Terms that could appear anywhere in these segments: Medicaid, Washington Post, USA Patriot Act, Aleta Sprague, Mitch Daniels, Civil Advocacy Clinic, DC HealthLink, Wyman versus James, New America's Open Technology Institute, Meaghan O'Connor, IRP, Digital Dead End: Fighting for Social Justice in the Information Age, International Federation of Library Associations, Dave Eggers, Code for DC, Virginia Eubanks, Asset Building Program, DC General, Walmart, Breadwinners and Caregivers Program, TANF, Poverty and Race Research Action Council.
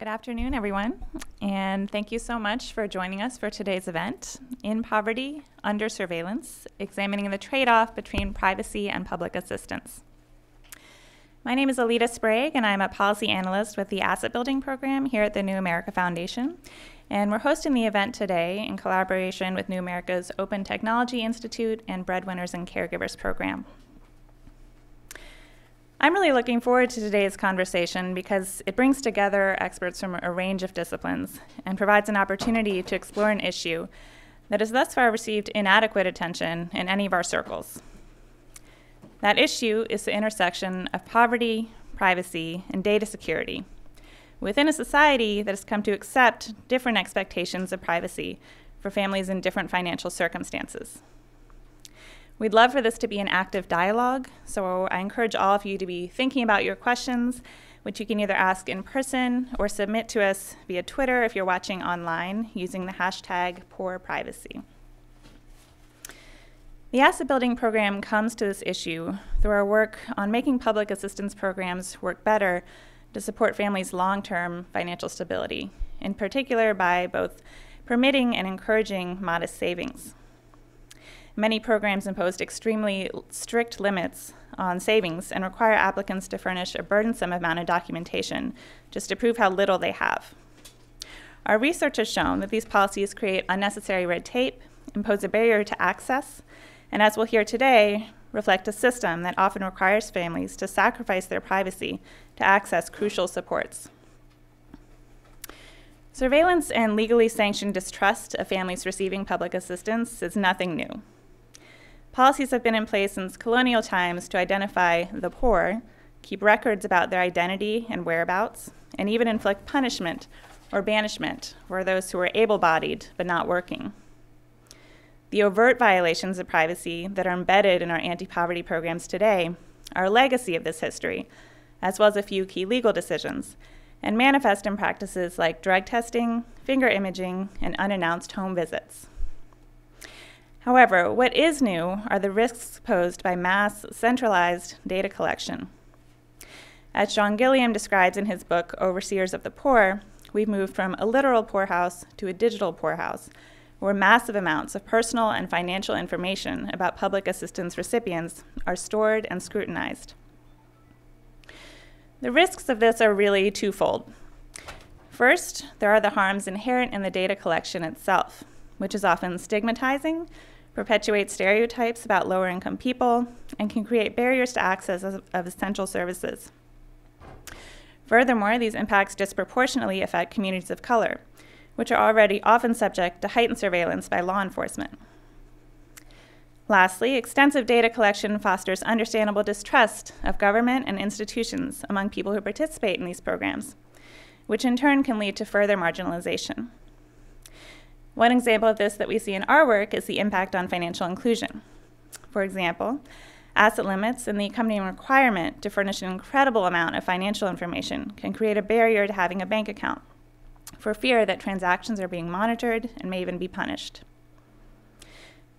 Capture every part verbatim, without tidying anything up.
Good afternoon, everyone, and thank you so much for joining us for today's event, In Poverty, Under Surveillance, Examining the Trade-Off Between Privacy and Public Assistance. My name is Aleta Sprague, and I'm a policy analyst with the Asset Building Program here at the New America Foundation, and we're hosting the event today in collaboration with New America's Open Technology Institute and Breadwinners and Caregivers Program. I'm really looking forward to today's conversation because it brings together experts from a range of disciplines and provides an opportunity to explore an issue that has thus far received inadequate attention in any of our circles. That issue is the intersection of poverty, privacy, and data security within a society that has come to accept different expectations of privacy for families in different financial circumstances. We'd love for this to be an active dialogue, so I encourage all of you to be thinking about your questions, which you can either ask in person or submit to us via Twitter if you're watching online using the hashtag #PoorPrivacy. The Asset Building Program comes to this issue through our work on making public assistance programs work better to support families' long-term financial stability, in particular by both permitting and encouraging modest savings. Many programs imposed extremely strict limits on savings and require applicants to furnish a burdensome amount of documentation just to prove how little they have. Our research has shown that these policies create unnecessary red tape, impose a barrier to access, and as we'll hear today, reflect a system that often requires families to sacrifice their privacy to access crucial supports. Surveillance and legally sanctioned distrust of families receiving public assistance is nothing new. Policies have been in place since colonial times to identify the poor, keep records about their identity and whereabouts, and even inflict punishment or banishment for those who are able-bodied but not working. The overt violations of privacy that are embedded in our anti-poverty programs today are a legacy of this history, as well as a few key legal decisions, and manifest in practices like drug testing, finger imaging, and unannounced home visits. However, what is new are the risks posed by mass, centralized data collection. As John Gilliom describes in his book, Overseers of the Poor, we've moved from a literal poorhouse to a digital poorhouse, where massive amounts of personal and financial information about public assistance recipients are stored and scrutinized. The risks of this are really twofold. First, there are the harms inherent in the data collection itself, which is often stigmatizing, perpetuates stereotypes about lower-income people, and can create barriers to access of, of essential services. Furthermore, these impacts disproportionately affect communities of color, which are already often subject to heightened surveillance by law enforcement. Lastly, extensive data collection fosters understandable distrust of government and institutions among people who participate in these programs, which in turn can lead to further marginalization. One example of this that we see in our work is the impact on financial inclusion. For example, asset limits and the accompanying requirement to furnish an incredible amount of financial information can create a barrier to having a bank account for fear that transactions are being monitored and may even be punished.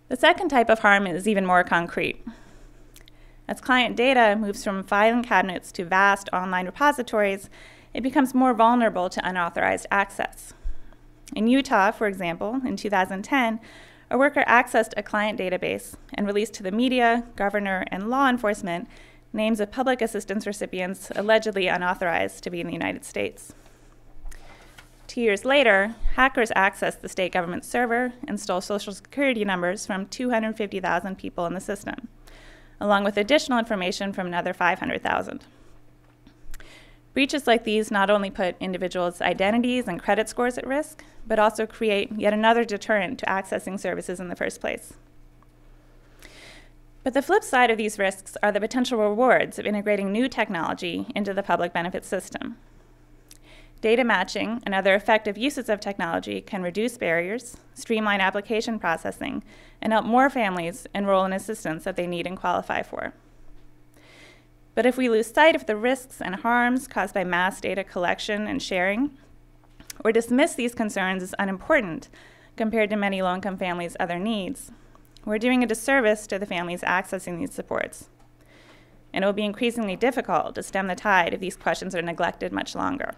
The second type of harm is even more concrete. As client data moves from filing cabinets to vast online repositories, it becomes more vulnerable to unauthorized access. In Utah, for example, in two thousand ten, a worker accessed a client database and released to the media, governor, and law enforcement names of public assistance recipients allegedly unauthorized to be in the United States. Two years later, hackers accessed the state government server and stole social security numbers from two hundred fifty thousand people in the system, along with additional information from another five hundred thousand. Breaches like these not only put individuals' identities and credit scores at risk, but also create yet another deterrent to accessing services in the first place. But the flip side of these risks are the potential rewards of integrating new technology into the public benefit system. Data matching and other effective uses of technology can reduce barriers, streamline application processing, and help more families enroll in assistance that they need and qualify for. But if we lose sight of the risks and harms caused by mass data collection and sharing, or dismiss these concerns as unimportant compared to many low-income families' other needs, we're doing a disservice to the families accessing these supports. And it will be increasingly difficult to stem the tide if these questions are neglected much longer.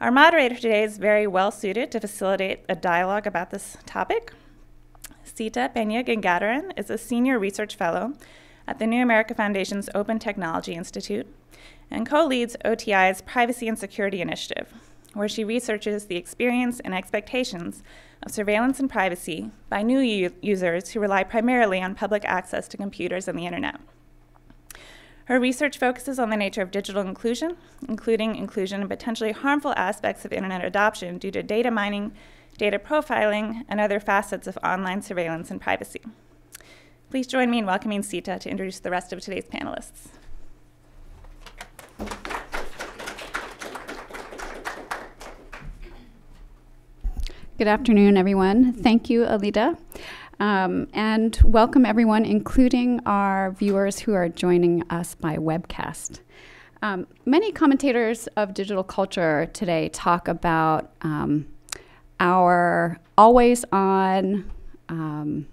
Our moderator today is very well suited to facilitate a dialogue about this topic. Seeta Peña Gangadharan is a senior research fellow at the New America Foundation's Open Technology Institute and co-leads O T I's Privacy and Security Initiative, where she researches the experience and expectations of surveillance and privacy by new u users who rely primarily on public access to computers and the internet. Her research focuses on the nature of digital inclusion, including inclusion in potentially harmful aspects of internet adoption due to data mining, data profiling, and other facets of online surveillance and privacy. Please join me in welcoming Seeta to introduce the rest of today's panelists. Good afternoon, everyone. Thank you, Aleta. Um, and welcome, everyone, including our viewers who are joining us by webcast. Um, many commentators of digital culture today talk about um, our always-on, um,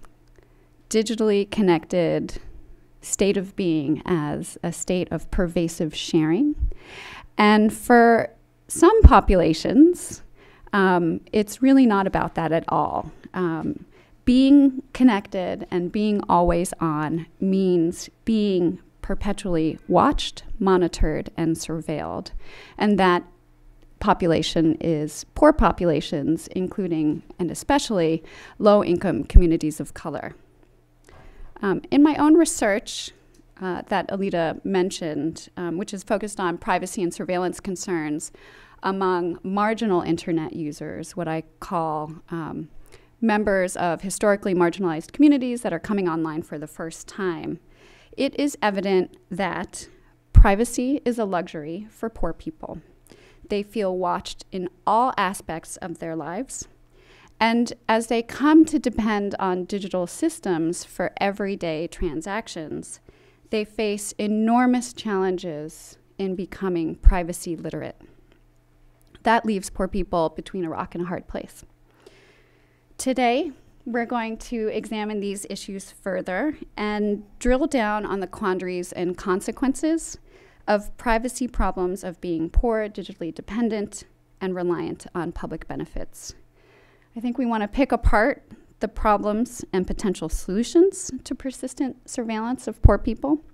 digitally connected state of being as a state of pervasive sharing. And for some populations, Um, it's really not about that at all. Um, being connected and being always on means being perpetually watched, monitored, and surveilled. And that population is poor populations, including and especially low-income communities of color. Um, in my own research uh, that Aleta mentioned, um, which is focused on privacy and surveillance concerns among marginal internet users, what I call um, members of historically marginalized communities that are coming online for the first time, it is evident that privacy is a luxury for poor people. They feel watched in all aspects of their lives. And as they come to depend on digital systems for everyday transactions, they face enormous challenges in becoming privacy literate. That leaves poor people between a rock and a hard place. Today, we're going to examine these issues further and drill down on the quandaries and consequences of privacy problems of being poor, digitally dependent, and reliant on public benefits. I think we want to pick apart the problems and potential solutions to persistent surveillance of poor people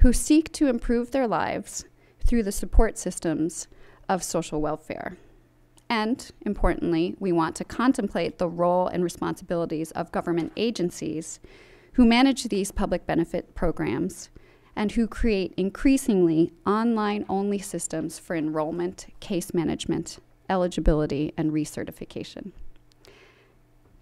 who seek to improve their lives through the support systems of social welfare. And importantly, we want to contemplate the role and responsibilities of government agencies who manage these public benefit programs and who create increasingly online-only systems for enrollment, case management, eligibility, and recertification.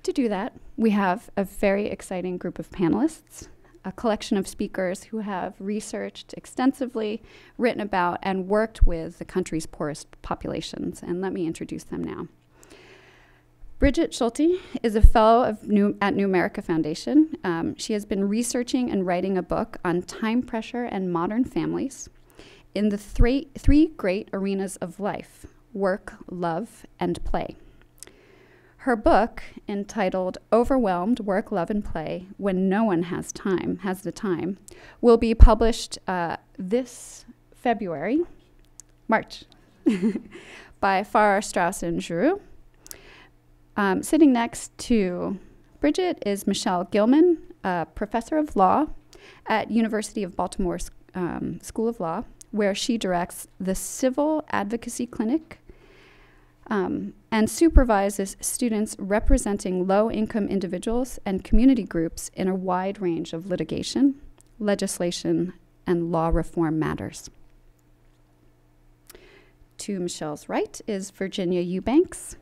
To do that, we have a very exciting group of panelists, a collection of speakers who have researched extensively, written about, and worked with the country's poorest populations. And let me introduce them now. Brigid Schulte is a fellow of New, at New America Foundation. Um, she has been researching and writing a book on time pressure and modern families in the three, three great arenas of life: work, love, and play. Her book, entitled Overwhelmed: Work, Love, and Play When No One Has Time, Has the Time, will be published uh, this February, March, by Farrar, Strauss, and Giroux. Um, sitting next to Brigid is Michele Gilman, a professor of law at University of Baltimore um, School of Law, where she directs the Civil Advocacy Clinic Um, and supervises students representing low-income individuals and community groups in a wide range of litigation, legislation, and law reform matters. To Michele's right is Virginia Eubanks,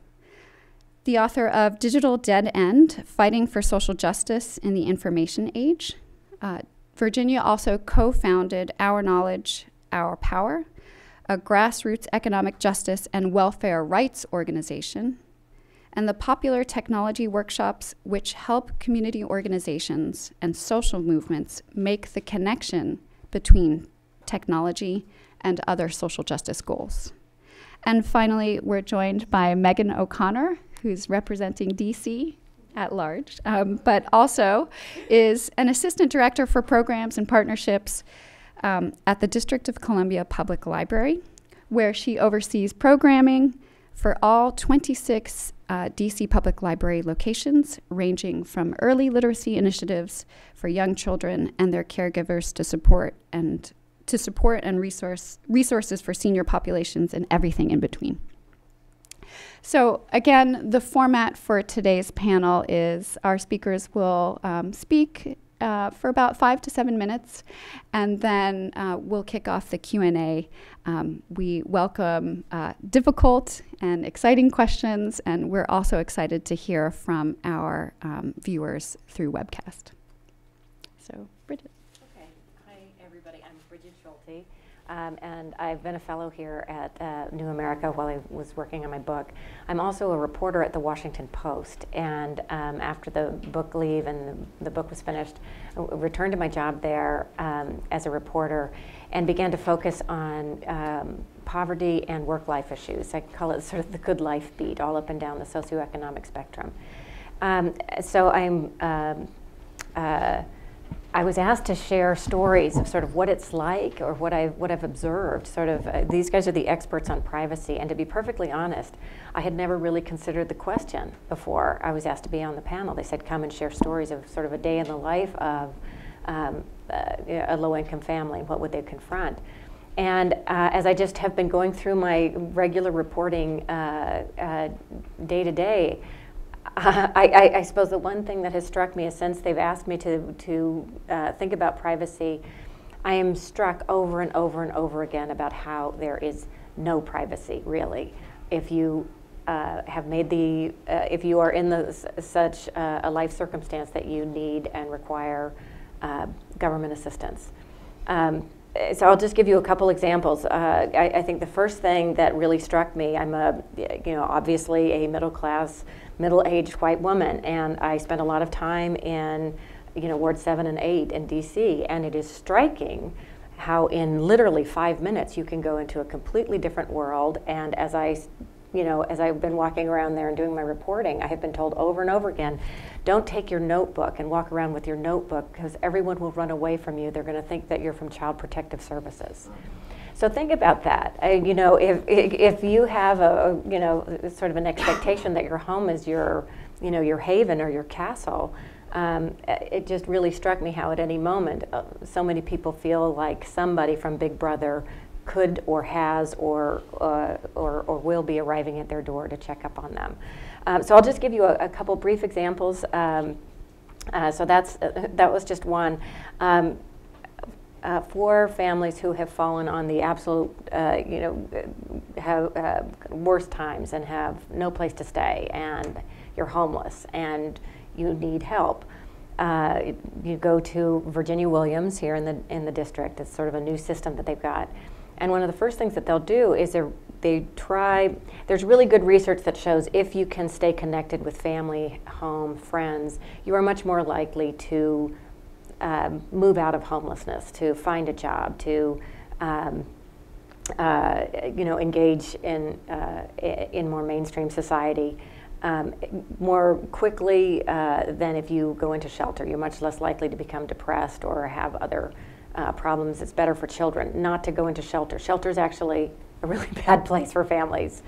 the author of Digital Dead End: Fighting for Social Justice in the Information Age. Uh, Virginia also co-founded Our Knowledge, Our Power, a grassroots economic justice and welfare rights organization, and the popular technology workshops which help community organizations and social movements make the connection between technology and other social justice goals. And finally, we're joined by Meaghan O'Connor, who's representing D C at large, um, but also is an assistant director for programs and partnerships Um, at the District of Columbia Public Library, where she oversees programming, for all twenty-six uh, D C public library locations, ranging from early literacy initiatives for young children and their caregivers to support and to support and resource resources for senior populations and everything in between. So again, the format for today's panel is our speakers will um, speak uh, for about five to seven minutes, and then uh, we'll kick off the Q and A. Um, we welcome uh, difficult and exciting questions, and we're also excited to hear from our um, viewers through webcast. So, Brigid. Okay. Hi, everybody. I'm Brigid Schulte. Um, and I've been a fellow here at uh, New America while I was working on my book. I'm also a reporter at the Washington Post, and um, after the book leave and the, the book was finished, I returned to my job there um, as a reporter and began to focus on um, poverty and work-life issues. I call it sort of the good life beat, all up and down the socioeconomic spectrum. Um, so I'm um, uh, I was asked to share stories of sort of what it's like or what I've, what I've observed. Sort of, uh, these guys are the experts on privacy, and to be perfectly honest, I had never really considered the question before I was asked to be on the panel. They said, come and share stories of sort of a day in the life of um, uh, a low-income family. What would they confront? And uh, as I just have been going through my regular reporting uh, uh, day to day, Uh, I, I, I suppose the one thing that has struck me is since they've asked me to, to uh, think about privacy, I am struck over and over and over again about how there is no privacy, really. If you uh, have made the, uh, if you are in the, such uh, a life circumstance that you need and require uh, government assistance. Um, So I'll just give you a couple examples. Uh, I, I think the first thing that really struck me, I'm a, you know, obviously a middle-class, middle-aged white woman, and I spent a lot of time in, you know, Ward seven and eight in D C, and it is striking how in literally five minutes you can go into a completely different world. And as I, you know, as I've been walking around there and doing my reporting, I have been told over and over again, don't take your notebook and walk around with your notebook because everyone will run away from you. They're going to think that you're from Child Protective Services. So think about that. Uh, you know, if if you have a, you know, sort of an expectation that your home is your, you know, your haven or your castle, um, it just really struck me how at any moment uh, so many people feel like somebody from Big Brother could or has or, uh, or or will be arriving at their door to check up on them. Um, so I'll just give you a, a couple brief examples. Um, uh, so that's uh, that was just one. Um, uh, for families who have fallen on the absolute, uh, you know, have, uh, worst times and have no place to stay, and you're homeless and you need help. Uh, you go to Virginia Williams here in the in the district. It's sort of a new system that they've got. And one of the first things that they'll do is they try, there's really good research that shows if you can stay connected with family, home, friends, you are much more likely to um, move out of homelessness, to find a job, to um, uh, you know, engage in, uh, in more mainstream society um, more quickly uh, than if you go into shelter. You're much less likely to become depressed or have other Uh, problems. It's better for children not to go into shelter. Shelter is actually a really bad place for families.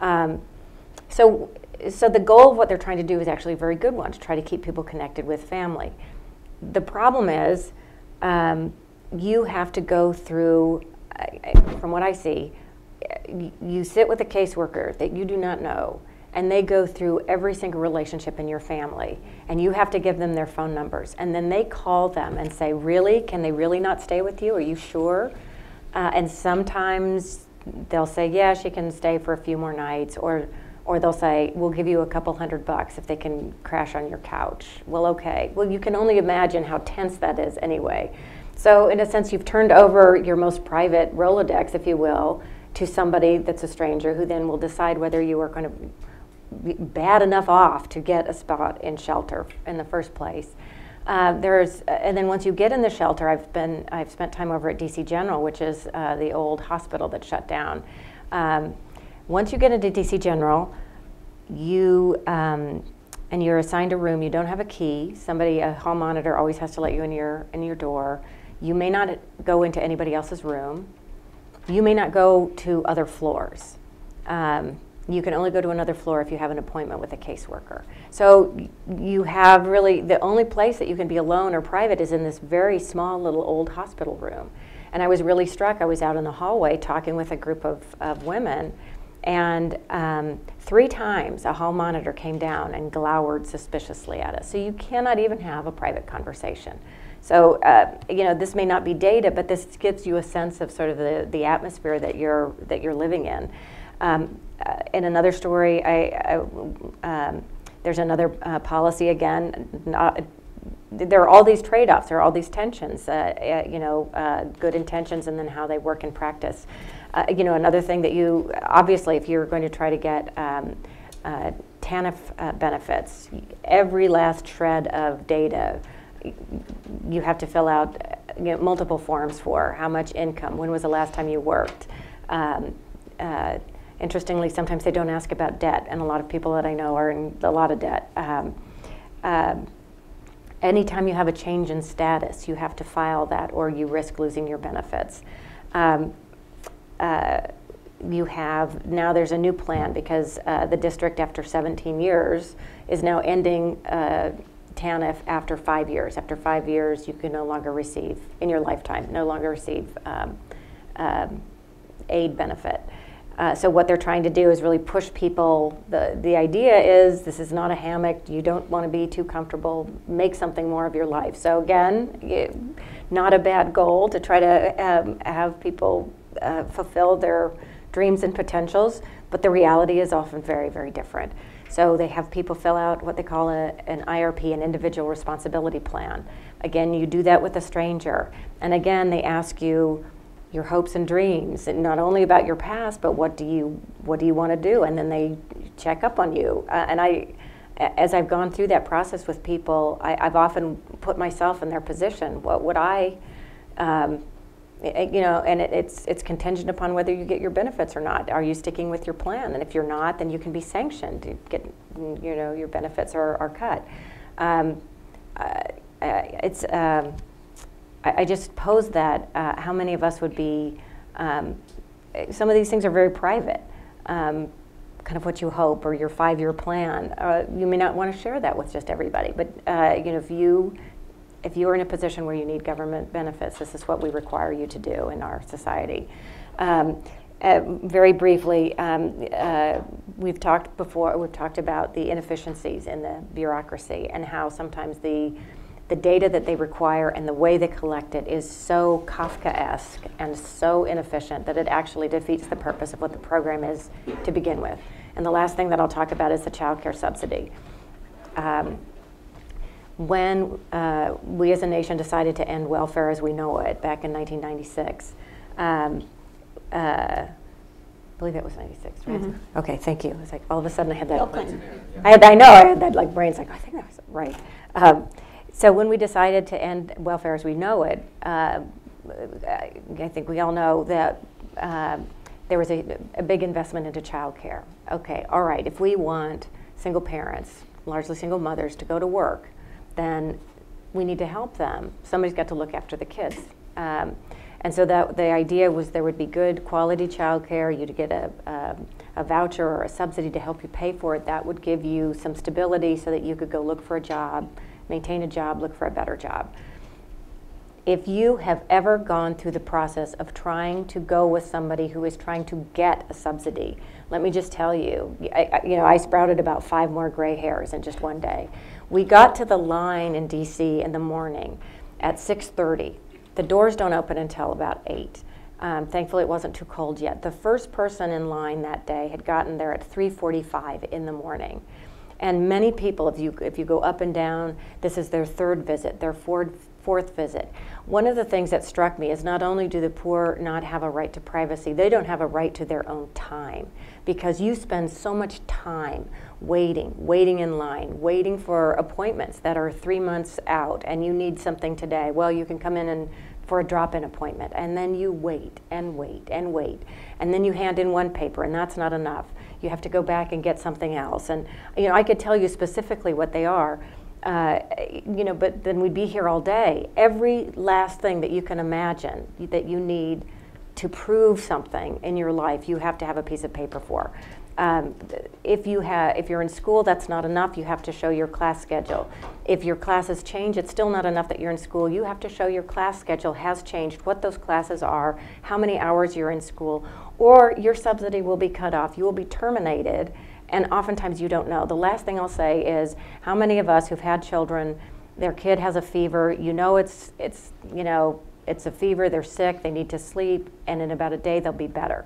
Um, so, so the goal of what they're trying to do is actually a very good one, to try to keep people connected with family. The problem is um, you have to go through, uh, from what I see, you sit with a caseworker that you do not know, and they go through every single relationship in your family, and you have to give them their phone numbers, and then they call them and say, really, can they really not stay with you? Are you sure? Uh, and sometimes they'll say, yeah, she can stay for a few more nights, or or they'll say, we'll give you a couple hundred bucks if they can crash on your couch. Well, okay. Well, you can only imagine how tense that is anyway. So in a sense, you've turned over your most private Rolodex, if you will, to somebody that's a stranger, who then will decide whether you are going to bad enough off to get a spot in shelter in the first place. Uh, there's, and then once you get in the shelter, I've been, I've spent time over at D C General, which is uh, the old hospital that shut down. Um, once you get into D C General, you um, and you're assigned a room. You don't have a key. Somebody, a hall monitor, always has to let you in your in your door. You may not go into anybody else's room. You may not go to other floors. Um, You can only go to another floor if you have an appointment with a caseworker. So you have really, the only place that you can be alone or private is in this very small little old hospital room. And I was really struck. I was out in the hallway talking with a group of, of women, and um, three times a hall monitor came down and glowered suspiciously at us. So you cannot even have a private conversation. So uh, you know, this may not be data, but this gives you a sense of sort of the, the atmosphere that you're, that you're living in. Um, uh, in another story, I, I, um, there's another uh, policy again. Not, there are all these trade-offs, there are all these tensions, uh, uh, you know, uh, good intentions and then how they work in practice. Uh, you know, another thing that you, obviously, if you're going to try to get um, uh, T A N F uh, benefits, every last shred of data you have to fill out, you know, multiple forms for, how much income, when was the last time you worked. Um, uh, Interestingly, sometimes they don't ask about debt, and a lot of people that I know are in a lot of debt. Um, uh, anytime you have a change in status, you have to file that, or you risk losing your benefits. Um, uh, you have, now there's a new plan, because uh, the district, after seventeen years, is now ending uh, T A N F after five years. After five years, you can no longer receive, in your lifetime, no longer receive um, uh, aid benefit. Uh, so what they're trying to do is really push people. The, the idea is this is not a hammock. You don't want to be too comfortable. Make something more of your life. So again, it, not a bad goal to try to um, have people uh, fulfill their dreams and potentials, but the reality is often very, very different. So they have people fill out what they call a, an I R P, an individual responsibility plan. Again, you do that with a stranger. And again, they ask you your hopes and dreams, and not only about your past, but what do you what do you want to do? And then they check up on you. Uh, and I, as I've gone through that process with people, I, I've often put myself in their position. What would I, um, it, you know? And it, it's it's contingent upon whether you get your benefits or not. Are you sticking with your plan? And if you're not, then you can be sanctioned. You get, you know, your benefits are are cut. Um, uh, it's. Um, I just posed that, uh, how many of us would be, um, some of these things are very private, um, kind of what you hope or your five-year plan. Uh, you may not want to share that with just everybody, but uh, you know, if you, if you're in a position where you need government benefits, this is what we require you to do in our society. Um, uh, very briefly, um, uh, we've talked before, we've talked about the inefficiencies in the bureaucracy and how sometimes the The data that they require and the way they collect it is so Kafkaesque and so inefficient that it actually defeats the purpose of what the program is to begin with. And the last thing that I'll talk about is the child care subsidy. Um, when uh, we as a nation decided to end welfare as we know it back in nineteen ninety-six, um, uh, I believe that was ninety-six, right? Mm-hmm. Okay, thank you. It's like all of a sudden I had that. Clinton. I had, I know, I had that like brain's like, oh, I think that was right. Um, So when we decided to end welfare as we know it, uh, I think we all know that uh, there was a, a big investment into childcare. Okay, all right, if we want single parents, largely single mothers, to go to work, then we need to help them. Somebody's got to look after the kids. Um, and so that, the idea was there would be good quality childcare, you'd get a, a, a voucher or a subsidy to help you pay for it. That would give you some stability so that you could go look for a job, maintain a job, look for a better job. If you have ever gone through the process of trying to go with somebody who is trying to get a subsidy, let me just tell you, I, you know, I sprouted about five more gray hairs in just one day. We got to the line in D C in the morning at six thirty. The doors don't open until about eight. Um, thankfully, it wasn't too cold yet. The first person in line that day had gotten there at three forty-five in the morning. And many people, if you, if you go up and down, this is their third visit, their fourth, fourth visit. One of the things that struck me is not only do the poor not have a right to privacy, they don't have a right to their own time. Because you spend so much time waiting, waiting in line, waiting for appointments that are three months out and you need something today. Well, you can come in and for a drop-in appointment, and then you wait and wait and wait, and then you hand in one paper and that's not enough. You have to go back and get something else, and you know, I could tell you specifically what they are, uh, you know, but then we'd be here all day. Every last thing that you can imagine that you need to prove something in your life, you have to have a piece of paper for. Um, if you have, if you're in school, that's not enough. You have to show your class schedule. If your classes change, it's still not enough that you're in school. You have to show your class schedule has changed, what those classes are, how many hours you're in school, or your subsidy will be cut off. You will be terminated, and oftentimes you don't know. The last thing I'll say is, how many of us who've had children, their kid has a fever, you know it's, it's, you know, it's a fever, they're sick, they need to sleep, and in about a day they'll be better.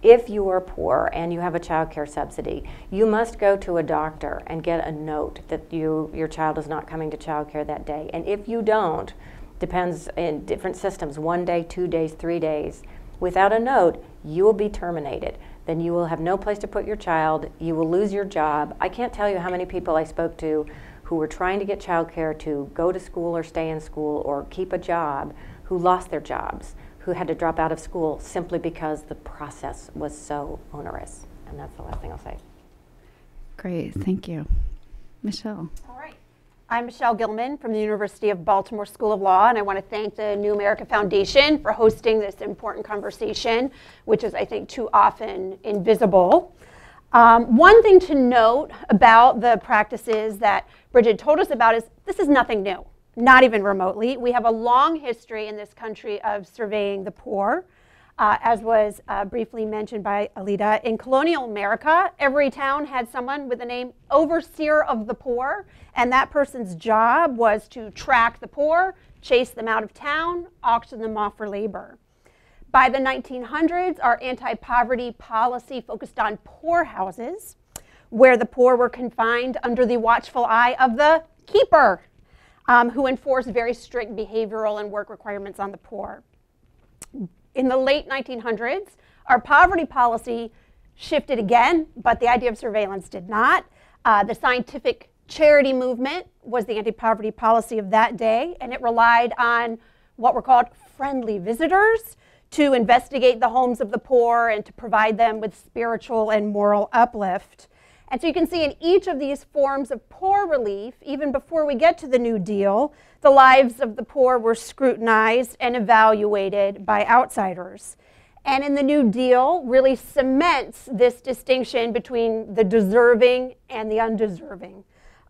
If you are poor and you have a child care subsidy, you must go to a doctor and get a note that you, your child is not coming to child care that day. And if you don't, depends in different systems, one day, two days, three days, without a note, you will be terminated. Then you will have no place to put your child, you will lose your job. I can't tell you how many people I spoke to who were trying to get child care to go to school or stay in school or keep a job, who lost their jobs, who had to drop out of school simply because the process was so onerous. And that's the last thing I'll say. Great, thank you. Michele. All right. I'm Michele Gilman from the University of Baltimore School of Law, and I want to thank the New America Foundation for hosting this important conversation, which is, I think, too often invisible. Um, one thing to note about the practices that Brigid told us about is this is nothing new. Not even remotely. We have a long history in this country of surveying the poor, uh, as was uh, briefly mentioned by Aleta. In colonial America, every town had someone with the name Overseer of the Poor, and that person's job was to track the poor, chase them out of town, auction them off for labor. By the nineteen hundreds, our anti-poverty policy focused on poor houses, where the poor were confined under the watchful eye of the keeper, Um, who enforced very strict behavioral and work requirements on the poor. In the late nineteen hundreds, our poverty policy shifted again, but the idea of surveillance did not. Uh, the scientific charity movement was the anti-poverty policy of that day, and it relied on what were called friendly visitors to investigate the homes of the poor and to provide them with spiritual and moral uplift. And so you can see in each of these forms of poor relief, even before we get to the New Deal, the lives of the poor were scrutinized and evaluated by outsiders. And in the New Deal really cements this distinction between the deserving and the undeserving.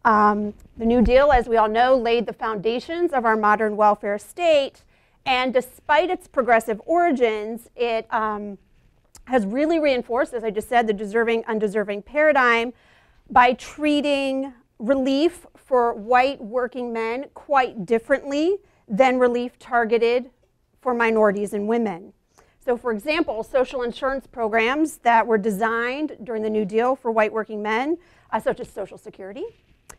Um, the New Deal, as we all know, laid the foundations of our modern welfare state. And despite its progressive origins, it um, has really reinforced, as I just said, the deserving, undeserving paradigm by treating relief for white working men quite differently than relief targeted for minorities and women. So for example, social insurance programs that were designed during the New Deal for white working men, uh, such as Social Security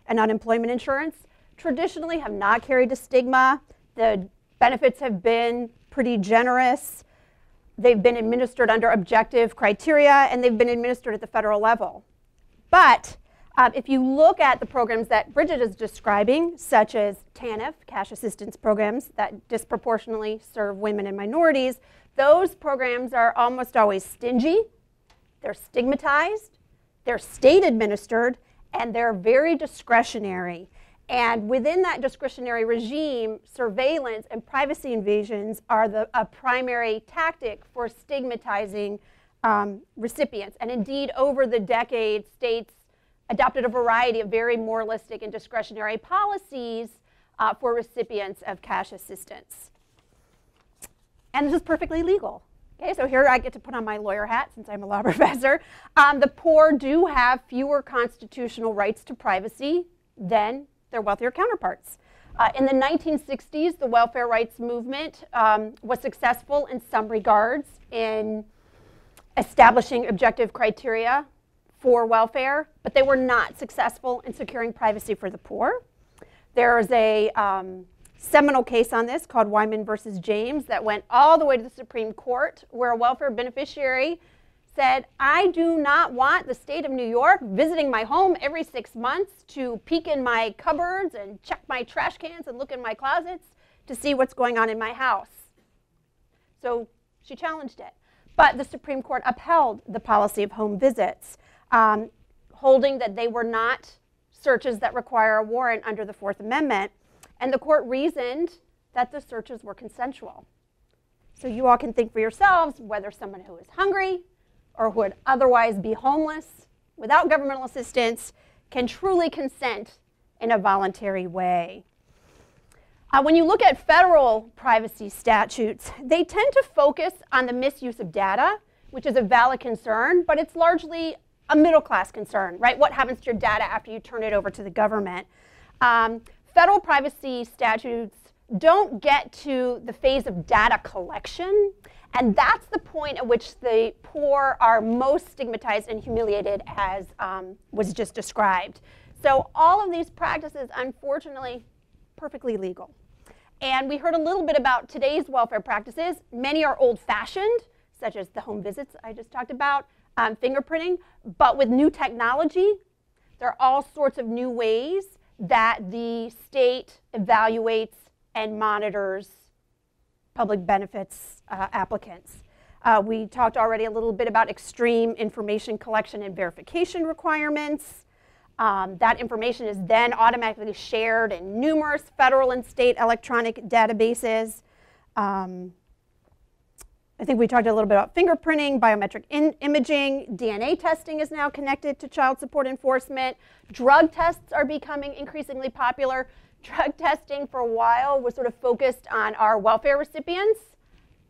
and unemployment insurance, traditionally have not carried a stigma. The benefits have been pretty generous. They've been administered under objective criteria, and they've been administered at the federal level. But uh, if you look at the programs that Brigid is describing, such as T A N F, cash assistance programs that disproportionately serve women and minorities, those programs are almost always stingy, they're stigmatized, they're state administered, and they're very discretionary. And within that discretionary regime, surveillance and privacy invasions are the, a primary tactic for stigmatizing um, recipients. And indeed, over the decades, states adopted a variety of very moralistic and discretionary policies uh, for recipients of cash assistance. And this is perfectly legal. Okay, so here I get to put on my lawyer hat since I'm a law professor. Um, the poor do have fewer constitutional rights to privacy than their wealthier counterparts. Uh, in the nineteen sixties, the welfare rights movement um, was successful in some regards in establishing objective criteria for welfare, but they were not successful in securing privacy for the poor. There is a um, seminal case on this called Wyman versus James that went all the way to the Supreme Court, where a welfare beneficiary said, I do not want the state of New York visiting my home every six months to peek in my cupboards and check my trash cans and look in my closets to see what's going on in my house. So she challenged it. But the Supreme Court upheld the policy of home visits, um, holding that they were not searches that require a warrant under the Fourth Amendment. And the court reasoned that the searches were consensual. So you all can think for yourselves whether someone who is hungry or who would otherwise be homeless without governmental assistance can truly consent in a voluntary way. Uh, when you look at federal privacy statutes, they tend to focus on the misuse of data, which is a valid concern, but it's largely a middle-class concern, right? What happens to your data after you turn it over to the government? Um, federal privacy statutes don't get to the phase of data collection, and that's the point at which the poor are most stigmatized and humiliated, as um, was just described. So all of these practices, unfortunately, perfectly legal. And we heard a little bit about today's welfare practices. Many are old-fashioned, such as the home visits I just talked about, um, fingerprinting. But with new technology, there are all sorts of new ways that the state evaluates and monitors public benefits uh, applicants. Uh, we talked already a little bit about extreme information collection and verification requirements. Um, that information is then automatically shared in numerous federal and state electronic databases. Um, I think we talked a little bit about fingerprinting, biometric in imaging, D N A testing is now connected to child support enforcement. Drug tests are becoming increasingly popular. Drug testing for a while was sort of focused on our welfare recipients,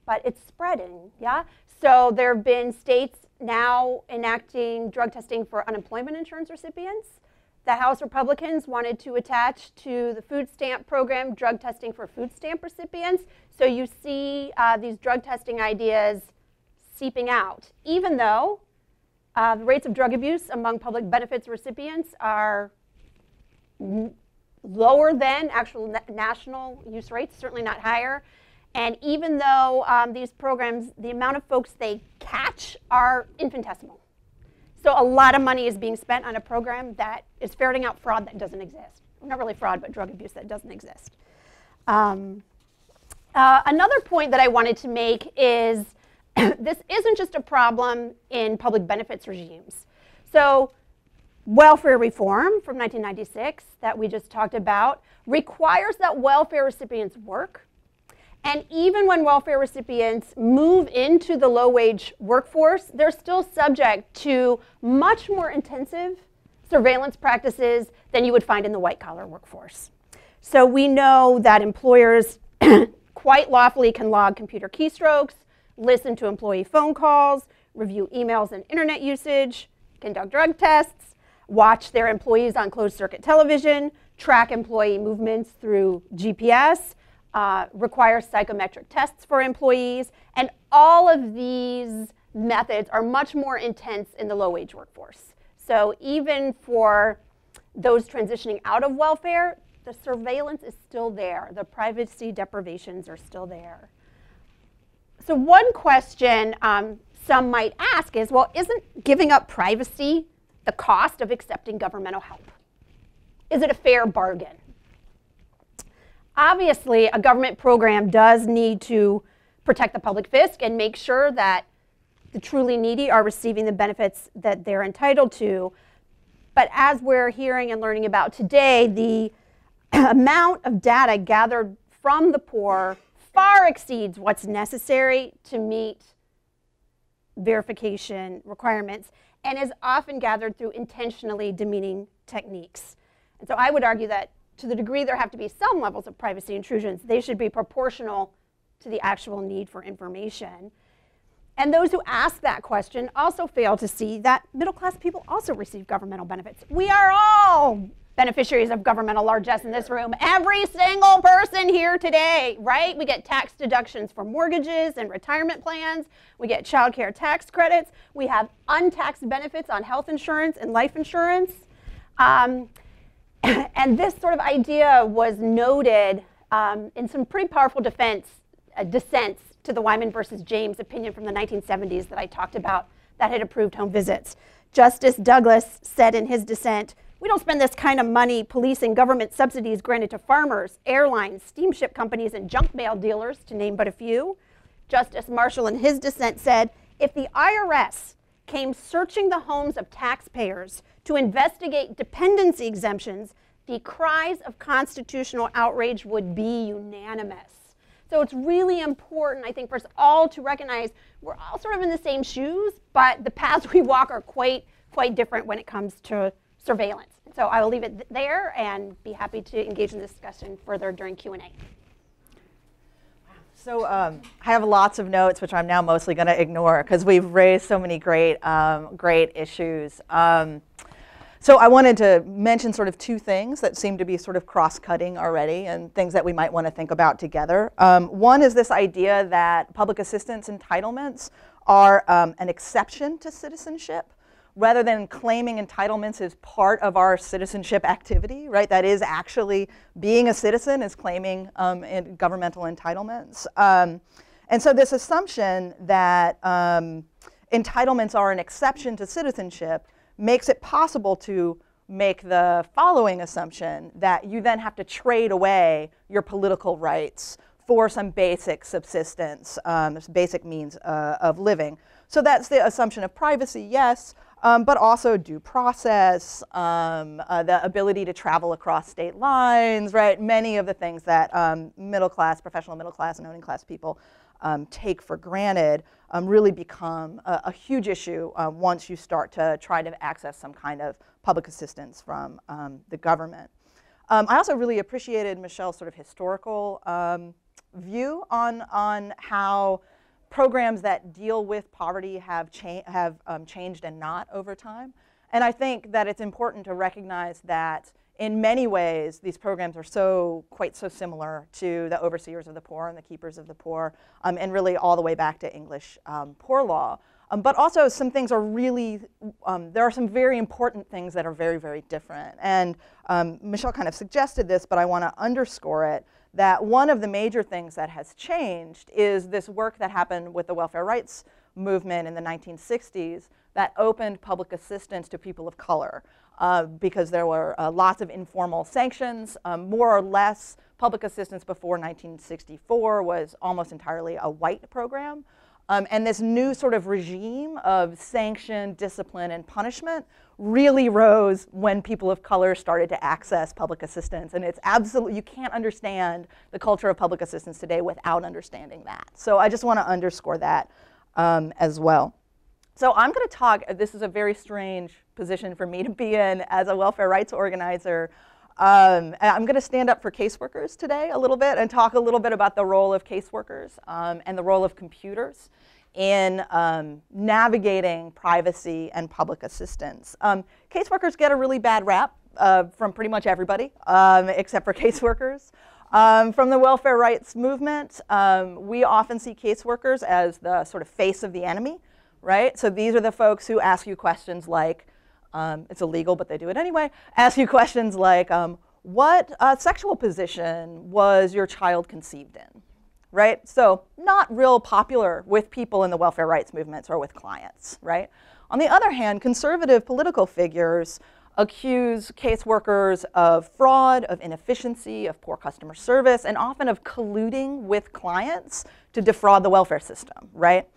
but it's spreading, yeah? So there have been states now enacting drug testing for unemployment insurance recipients. The House Republicans wanted to attach to the food stamp program drug testing for food stamp recipients. So you see uh, these drug testing ideas seeping out, even though uh, the rates of drug abuse among public benefits recipients are lower than actual na national use rates, certainly not higher. And even though um, these programs, the amount of folks they catch are infinitesimal. So a lot of money is being spent on a program that is ferreting out fraud that doesn't exist. Not really fraud, but drug abuse that doesn't exist. Um, uh, another point that I wanted to make is this isn't just a problem in public benefits regimes. So welfare reform from nineteen ninety-six that we just talked about requires that welfare recipients work. And even when welfare recipients move into the low-wage workforce, they're still subject to much more intensive surveillance practices than you would find in the white-collar workforce. So we know that employers quite lawfully can log computer keystrokes, listen to employee phone calls, review emails and internet usage, conduct drug tests, watch their employees on closed-circuit television, track employee movements through G P S, Uh, require psychometric tests for employees, and all of these methods are much more intense in the low-wage workforce. So even for those transitioning out of welfare, the surveillance is still there. The privacy deprivations are still there. So one question um, some might ask is, well, isn't giving up privacy the cost of accepting governmental help? Is it a fair bargain? Obviously, a government program does need to protect the public fisc and make sure that the truly needy are receiving the benefits that they're entitled to. But as we're hearing and learning about today, the amount of data gathered from the poor far exceeds what's necessary to meet verification requirements and is often gathered through intentionally demeaning techniques. And so I would argue that to the degree there have to be some levels of privacy intrusions, they should be proportional to the actual need for information. And those who ask that question also fail to see that middle-class people also receive governmental benefits. We are all beneficiaries of governmental largesse in this room. Every single person here today, right? We get tax deductions for mortgages and retirement plans. We get child care tax credits. We have untaxed benefits on health insurance and life insurance. Um, And this sort of idea was noted um, in some pretty powerful defense, uh, dissents to the Wyman versus James opinion from the nineteen seventies that I talked about that had approved home visits. Justice Douglas said in his dissent, "We don't spend this kind of money policing government subsidies granted to farmers, airlines, steamship companies, and junk mail dealers, to name but a few." Justice Marshall in his dissent said, "If the I R S came searching the homes of taxpayers to investigate dependency exemptions, the cries of constitutional outrage would be unanimous." So it's really important, I think, for us all to recognize we're all sort of in the same shoes, but the paths we walk are quite, quite different when it comes to surveillance. So I will leave it there and be happy to engage in this discussion further during Q and A. Wow. So um, I have lots of notes, which I'm now mostly going to ignore because we've raised so many great, um, great issues. Um, So I wanted to mention sort of two things that seem to be sort of cross-cutting already and things that we might want to think about together. Um, one is this idea that public assistance entitlements are um, an exception to citizenship, rather than claiming entitlements as part of our citizenship activity, right? That is actually being a citizen is claiming um, in governmental entitlements. Um, and so this assumption that um, entitlements are an exception to citizenship makes it possible to make the following assumption that you then have to trade away your political rights for some basic subsistence, um, basic means uh, of living. So that's the assumption of privacy, yes, um, but also due process, um, uh, the ability to travel across state lines, right? Many of the things that um, middle class, professional middle class and owning class people Um, take for granted um, really become a, a huge issue uh, once you start to try to access some kind of public assistance from um, the government. Um, I also really appreciated Michelle's sort of historical um, view on, on how programs that deal with poverty have, cha have um, changed and not over time. And I think that it's important to recognize that in many ways, these programs are so quite so similar to the Overseers of the Poor and the Keepers of the Poor, um, and really all the way back to English um, poor law. Um, but also some things are really, um, there are some very important things that are very, very different. And um, Michele kind of suggested this, but I want to underscore it, that one of the major things that has changed is this work that happened with the welfare rights movement in the nineteen sixties that opened public assistance to people of color. Uh, because there were uh, lots of informal sanctions, um, more or less public assistance before nineteen sixty-four was almost entirely a white program. Um, and this new sort of regime of sanction, discipline, and punishment really rose when people of color started to access public assistance. And it's absolutely, you can't understand the culture of public assistance today without understanding that. So I just want to underscore that um, as well. So I'm going to talk, this is a very strange position for me to be in as a welfare rights organizer. Um, I'm going to stand up for caseworkers today a little bit and talk a little bit about the role of caseworkers um, and the role of computers in um, navigating privacy and public assistance. Um, caseworkers get a really bad rap uh, from pretty much everybody um, except for caseworkers. Um, from the welfare rights movement, um, we often see caseworkers as the sort of face of the enemy. Right? So these are the folks who ask you questions like, um, it's illegal, but they do it anyway, ask you questions like, um, what uh, sexual position was your child conceived in? Right? So not real popular with people in the welfare rights movements or with clients. Right? On the other hand, conservative political figures accuse caseworkers of fraud, of inefficiency, of poor customer service, and often of colluding with clients to defraud the welfare system. Right?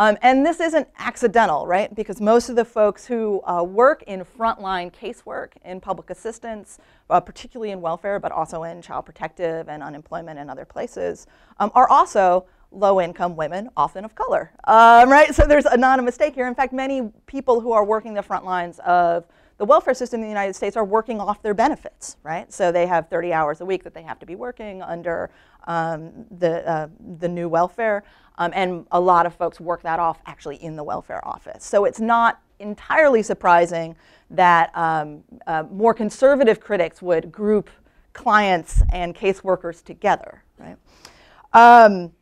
Um, and this isn't accidental, right? Because most of the folks who uh, work in frontline casework in public assistance, uh, particularly in welfare, but also in child protective and unemployment and other places, um, are also low-income women, often of color, um, right? So there's a, not a mistake here. In fact, many people who are working the front lines of the welfare system in the United States are working off their benefits, right? So they have thirty hours a week that they have to be working under um, the, uh, the new welfare. Um, and a lot of folks work that off actually in the welfare office. So it's not entirely surprising that um, uh, more conservative critics would group clients and caseworkers together, right? Um,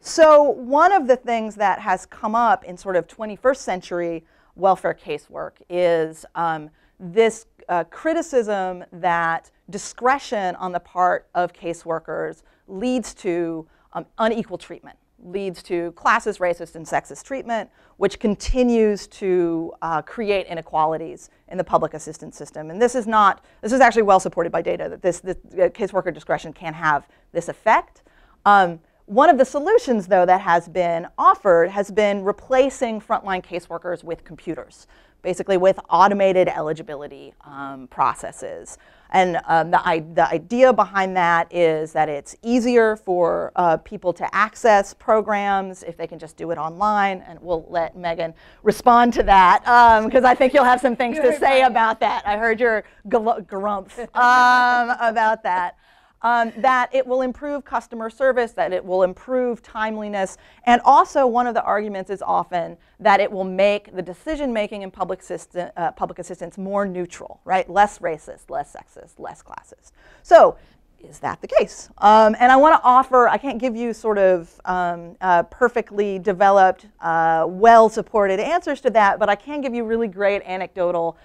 so one of the things that has come up in sort of twenty-first century welfare casework is um, this uh, criticism that discretion on the part of caseworkers leads to um, unequal treatment, leads to classist, racist, and sexist treatment, which continues to uh, create inequalities in the public assistance system. And this is not, this is actually well supported by data that this, this uh, caseworker discretion can have this effect. Um, One of the solutions, though, that has been offered has been replacing frontline caseworkers with computers, basically with automated eligibility um, processes. And um, the, I the idea behind that is that it's easier for uh, people to access programs if they can just do it online, and we'll let Meaghan respond to that, because um, I think you'll have some things to say about that. I heard your grump um, about that. Um, that it will improve customer service, that it will improve timeliness, and also one of the arguments is often that it will make the decision-making in public, system, uh, public assistance more neutral, right? Less racist, less sexist, less classist. So, is that the case? Um, and I want to offer, I can't give you sort of um, uh, perfectly developed, uh, well-supported answers to that, but I can give you really great anecdotal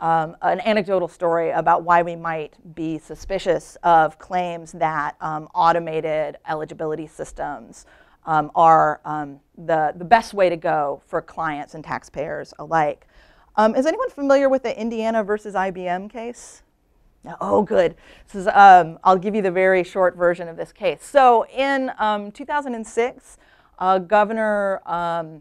Um, an anecdotal story about why we might be suspicious of claims that um, automated eligibility systems um, are um, the, the best way to go for clients and taxpayers alike. Um, is anyone familiar with the Indiana versus I B M case? No? Oh, good. This is, um, I'll give you the very short version of this case. So in um, two thousand six, uh, Governor um,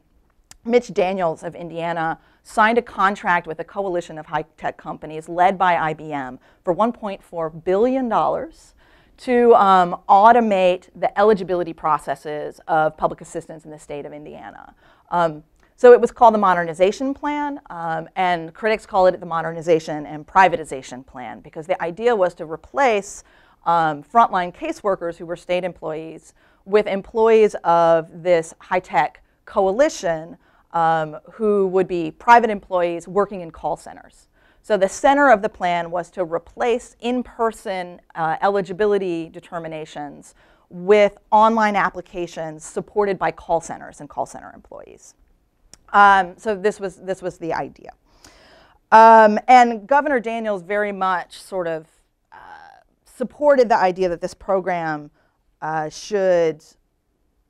Mitch Daniels of Indiana signed a contract with a coalition of high-tech companies led by I B M for one point four billion dollars to um, automate the eligibility processes of public assistance in the state of Indiana. Um, so it was called the Modernization Plan, um, and critics call it the Modernization and Privatization Plan, because the idea was to replace um, frontline caseworkers who were state employees with employees of this high-tech coalition Um, who would be private employees working in call centers. So the center of the plan was to replace in-person uh, eligibility determinations with online applications supported by call centers and call center employees. Um, so this was, this was the idea. Um, and Governor Daniels very much sort of uh, supported the idea that this program uh, should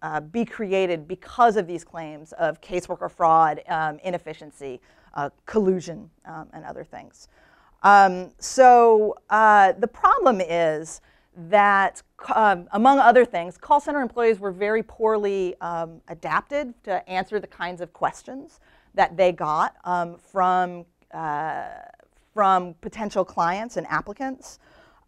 Uh, be created because of these claims of caseworker fraud, um, inefficiency, uh, collusion, um, and other things. Um, so uh, the problem is that, um, among other things, call center employees were very poorly um, adapted to answer the kinds of questions that they got um, from, uh, from potential clients and applicants.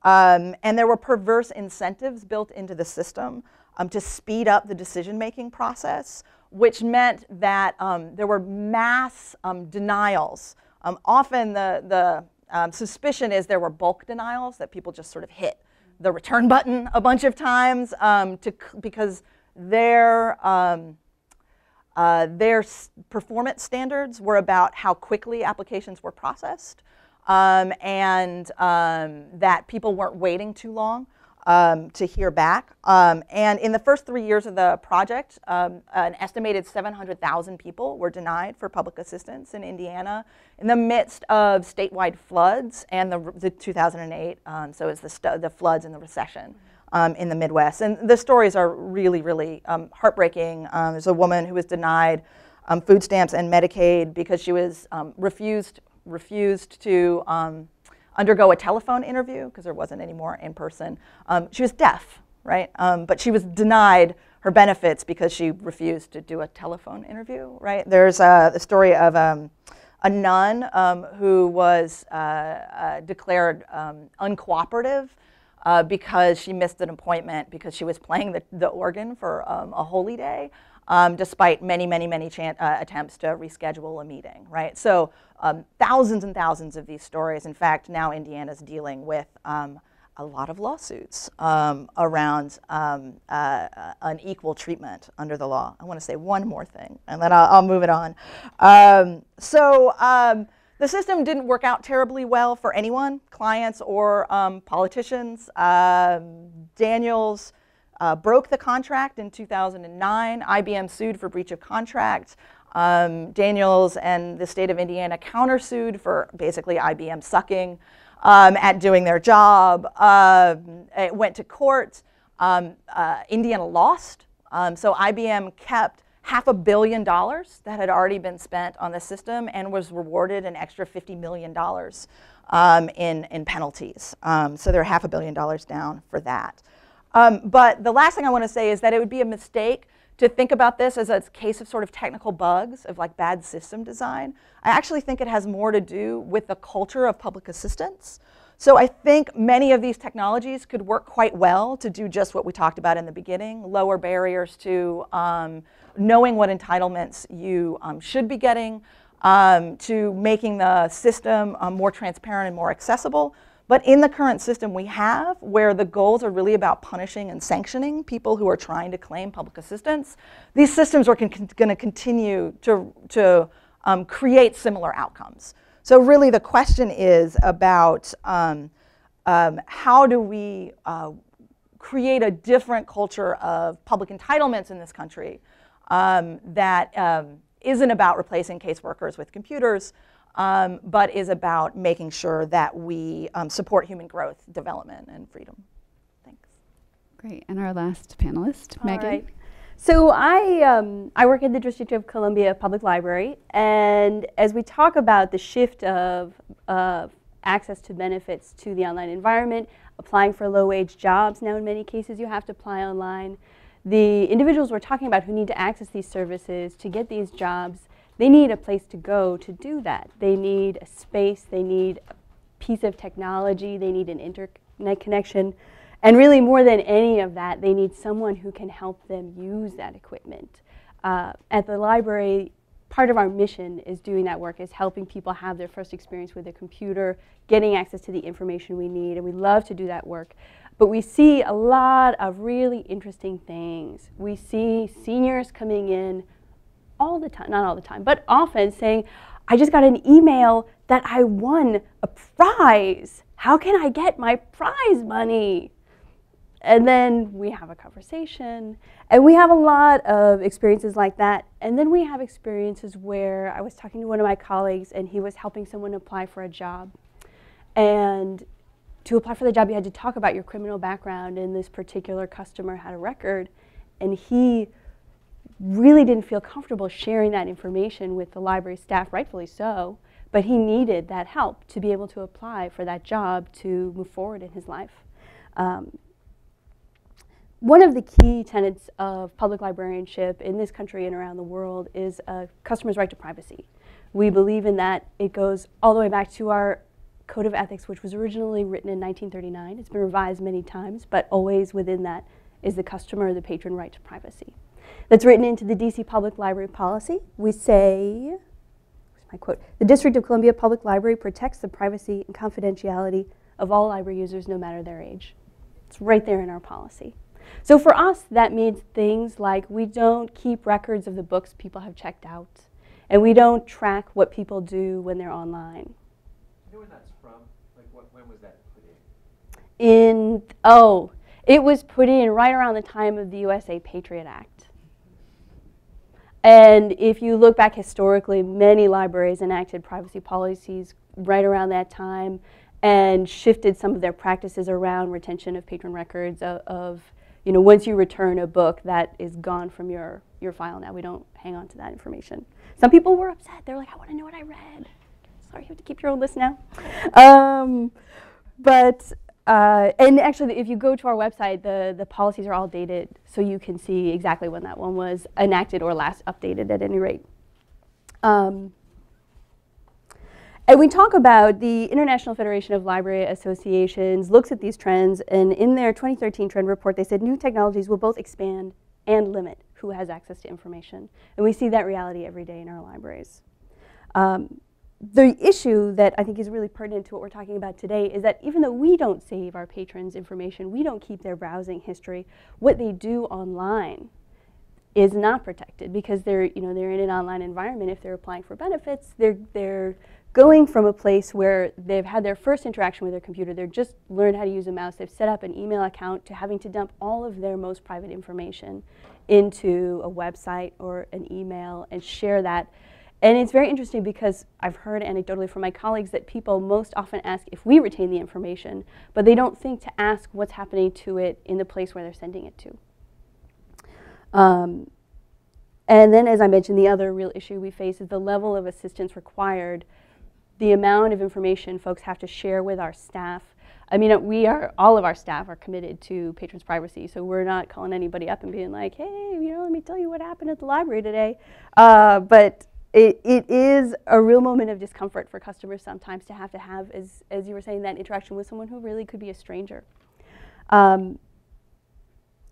Um, and there were perverse incentives built into the system Um, to speed up the decision-making process, which meant that um, there were mass um, denials. Um, often the, the um, suspicion is there were bulk denials, that people just sort of hit the return button a bunch of times um, to, because their, um, uh, their performance standards were about how quickly applications were processed um, and um, that people weren't waiting too long Um, to hear back. Um, and in the first three years of the project, um, an estimated seven hundred thousand people were denied for public assistance in Indiana in the midst of statewide floods and the, the two thousand eight, um, so it's the, the floods and the recession um, in the Midwest. And the stories are really, really um, heartbreaking. Um, there's a woman who was denied um, food stamps and Medicaid because she was um, refused, refused to um, undergo a telephone interview, because there wasn't any more in person. Um, she was deaf, right? Um, but she was denied her benefits because she refused to do a telephone interview, right? There's a, a story of um, a nun um, who was uh, uh, declared um, uncooperative uh, because she missed an appointment because she was playing the, the organ for um, a holy day, Um, despite many, many, many chan uh, attempts to reschedule a meeting, right? So um, thousands and thousands of these stories. In fact, now Indiana's dealing with um, a lot of lawsuits um, around um, uh, unequal treatment under the law. I want to say one more thing, and then I'll, I'll move it on. Um, so um, the system didn't work out terribly well for anyone, clients or um, politicians. Um, Daniels Uh, broke the contract in two thousand nine. I B M sued for breach of contract. Um, Daniels and the state of Indiana countersued for basically I B M sucking um, at doing their job. Uh, it went to court. Um, uh, Indiana lost. Um, so I B M kept half a billion dollars that had already been spent on the system and was rewarded an extra fifty million dollars um, in, in penalties. Um, so they're half a billion dollars down for that. Um, but the last thing I want to say is that it would be a mistake to think about this as a case of sort of technical bugs, of like bad system design. I actually think it has more to do with the culture of public assistance. So I think many of these technologies could work quite well to do just what we talked about in the beginning, lower barriers to um, knowing what entitlements you um, should be getting, um, to making the system um, more transparent and more accessible. But in the current system we have, where the goals are really about punishing and sanctioning people who are trying to claim public assistance, these systems are con going to continue to, to um, create similar outcomes. So really the question is about um, um, how do we uh, create a different culture of public entitlements in this country um, that um, isn't about replacing caseworkers with computers, Um, but is about making sure that we um, support human growth, development, and freedom. Thanks. Great, and our last panelist, Meaghan. Right. So I, um, I work at the District of Columbia Public Library, and as we talk about the shift of uh, access to benefits to the online environment, applying for low-wage jobs, now in many cases you have to apply online, the individuals we're talking about who need to access these services to get these jobs, they need a place to go to do that. They need a space, they need a piece of technology, they need an internet connection. And really more than any of that, they need someone who can help them use that equipment. Uh, at the library, part of our mission is doing that work, is helping people have their first experience with a computer, getting access to the information we need, and we love to do that work. But we see a lot of really interesting things. We see seniors coming in all the time, not all the time, but often saying, I just got an email that I won a prize. How can I get my prize money? And then we have a conversation, and we have a lot of experiences like that. And then we have experiences where I was talking to one of my colleagues, and he was helping someone apply for a job. And to apply for the job, you had to talk about your criminal background, and this particular customer had a record, and he really didn't feel comfortable sharing that information with the library staff, rightfully so, but he needed that help to be able to apply for that job to move forward in his life. Um, one of the key tenets of public librarianship in this country and around the world is a customer's right to privacy. We believe in that. It goes all the way back to our Code of Ethics, which was originally written in nineteen thirty-nine. It's been revised many times, but always within that is the customer or the patron right to privacy. That's written into the D C Public Library policy. We say, here's my quote, "The District of Columbia Public Library protects the privacy and confidentiality of all library users, no matter their age." It's right there in our policy. So for us, that means things like we don't keep records of the books people have checked out, and we don't track what people do when they're online. Do you know where that's from? Like, what, when was that put in? In, oh, it was put in right around the time of the U S A Patriot Act. And if you look back historically, many libraries enacted privacy policies right around that time and shifted some of their practices around retention of patron records of, of you know, once you return a book, that is gone from your, your file now. We don't hang on to that information. Some people were upset. They're like, I want to know what I read. Sorry, you have to keep your own list now. Um, but, uh, and actually, if you go to our website, the, the policies are all dated, so you can see exactly when that one was enacted or last updated at any rate. Um, and we talk about the International Federation of Library Associations looks at these trends, and in their twenty thirteen trend report, they said new technologies will both expand and limit who has access to information. And we see that reality every day in our libraries. Um, The issue that I think is really pertinent to what we're talking about today is that even though we don't save our patrons' information, we don't keep their browsing history, what they do online is not protected because they're, you know, they're in an online environment. If they're applying for benefits, they're, they're going from a place where they've had their first interaction with their computer, they've just learned how to use a mouse, they've set up an email account, to having to dump all of their most private information into a website or an email and share that. And it's very interesting because I've heard anecdotally from my colleagues that people most often ask if we retain the information, but they don't think to ask what's happening to it in the place where they're sending it to. Um, and then, as I mentioned, the other real issue we face is the level of assistance required, the amount of information folks have to share with our staff. I mean, we are, all of our staff are committed to patrons' privacy, so we're not calling anybody up and being like, hey, you know, let me tell you what happened at the library today. Uh, but it, it is a real moment of discomfort for customers sometimes to have to have, as, as you were saying, that interaction with someone who really could be a stranger. Um,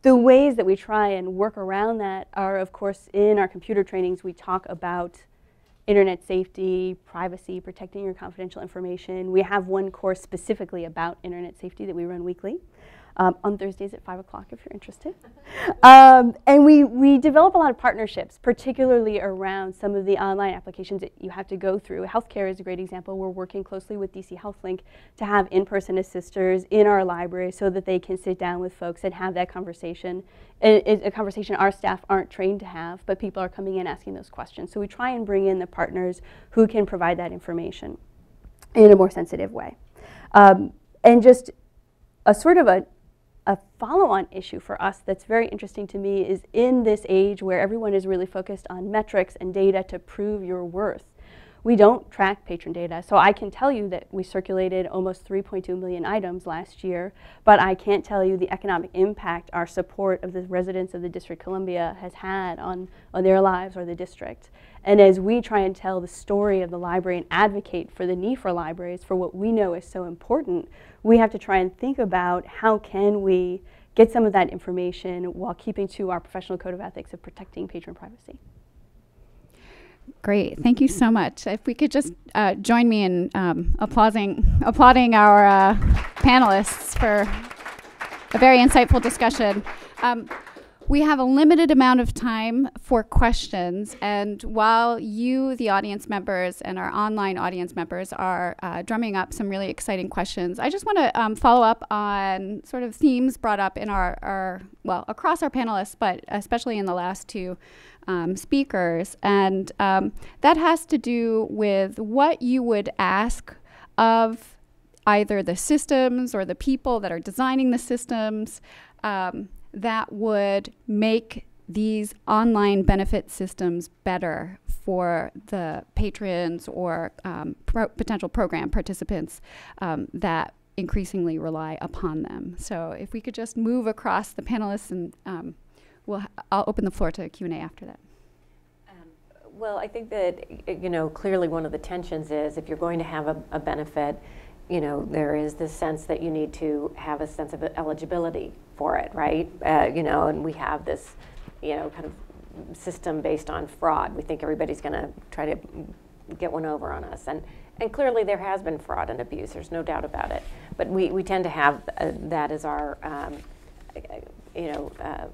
the ways that we try and work around that are, of course, in our computer trainings, we talk about internet safety, privacy, protecting your confidential information. We have one course specifically about internet safety that we run weekly um, on Thursdays at five o'clock if you're interested. um, and we, we develop a lot of partnerships, particularly around some of the online applications that you have to go through. Healthcare is a great example. We're working closely with D C HealthLink to have in-person assisters in our library so that they can sit down with folks and have that conversation. It's a conversation our staff aren't trained to have, but people are coming in asking those questions. So we try and bring in the partners who can provide that information in a more sensitive way. Um, and just a sort of a, a follow-on issue for us that's very interesting to me is in this age where everyone is really focused on metrics and data to prove your worth, we don't track patron data. So I can tell you that we circulated almost three point two million items last year, but I can't tell you the economic impact our support of the residents of the District of Columbia has had on, on their lives or the district. And as we try and tell the story of the library and advocate for the need for libraries, for what we know is so important, we have to try and think about how can we get some of that information while keeping to our professional code of ethics of protecting patron privacy. Great, thank you so much. If we could just uh, join me in um, applauding, applauding our uh, panelists for a very insightful discussion. Um, we have a limited amount of time for questions, and while you, the audience members, and our online audience members are uh, drumming up some really exciting questions, I just want to um, follow up on sort of themes brought up in our, our, well, across our panelists, but especially in the last two Um, speakers, and um, that has to do with what you would ask of either the systems or the people that are designing the systems um, that would make these online benefit systems better for the patrons or um, pro potential program participants um, that increasingly rely upon them. So if we could just move across the panelists and um, Well, I'll open the floor to Q and A after that. Um, well, I think that, you know, clearly one of the tensions is if you're going to have a, a benefit, you know, there is this sense that you need to have a sense of eligibility for it, right? Uh, you know, and we have this, you know, kind of system based on fraud. We think everybody's going to try to get one over on us. And, and clearly there has been fraud and abuse. There's no doubt about it. But we, we tend to have uh, that as our, um, you know, uh,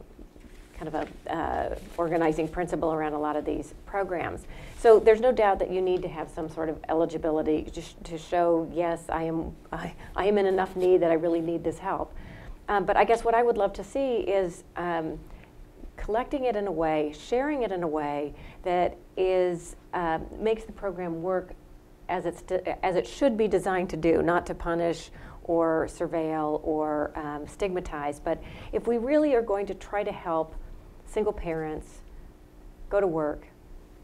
kind of a uh, organizing principle around a lot of these programs. So there's no doubt that you need to have some sort of eligibility to, sh to show, yes, I am, I, I am in enough need that I really need this help. Um, but I guess what I would love to see is um, collecting it in a way, sharing it in a way that is uh, makes the program work as it's as it should be designed to do, not to punish or surveil or um, stigmatize. But if we really are going to try to help single parents go to work,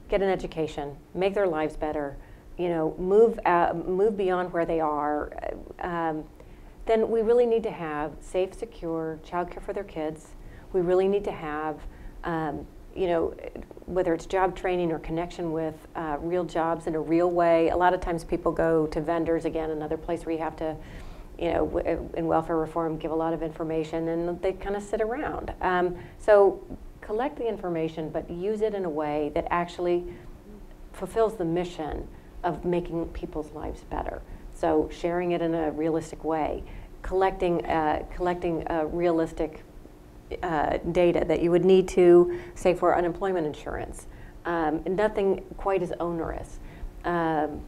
get an education, make their lives better, you know, move, uh, move beyond where they are, um, then we really need to have safe, secure childcare for their kids. We really need to have, um, you know, whether it's job training or connection with uh, real jobs in a real way. A lot of times people go to vendors, again, another place where you have to, you know, w in welfare reform, give a lot of information, and they kind of sit around. Um, so collect the information, but use it in a way that actually fulfills the mission of making people's lives better. So sharing it in a realistic way, collecting, uh, collecting uh, realistic uh, data that you would need to, say, for unemployment insurance. Um, nothing quite as onerous. Um,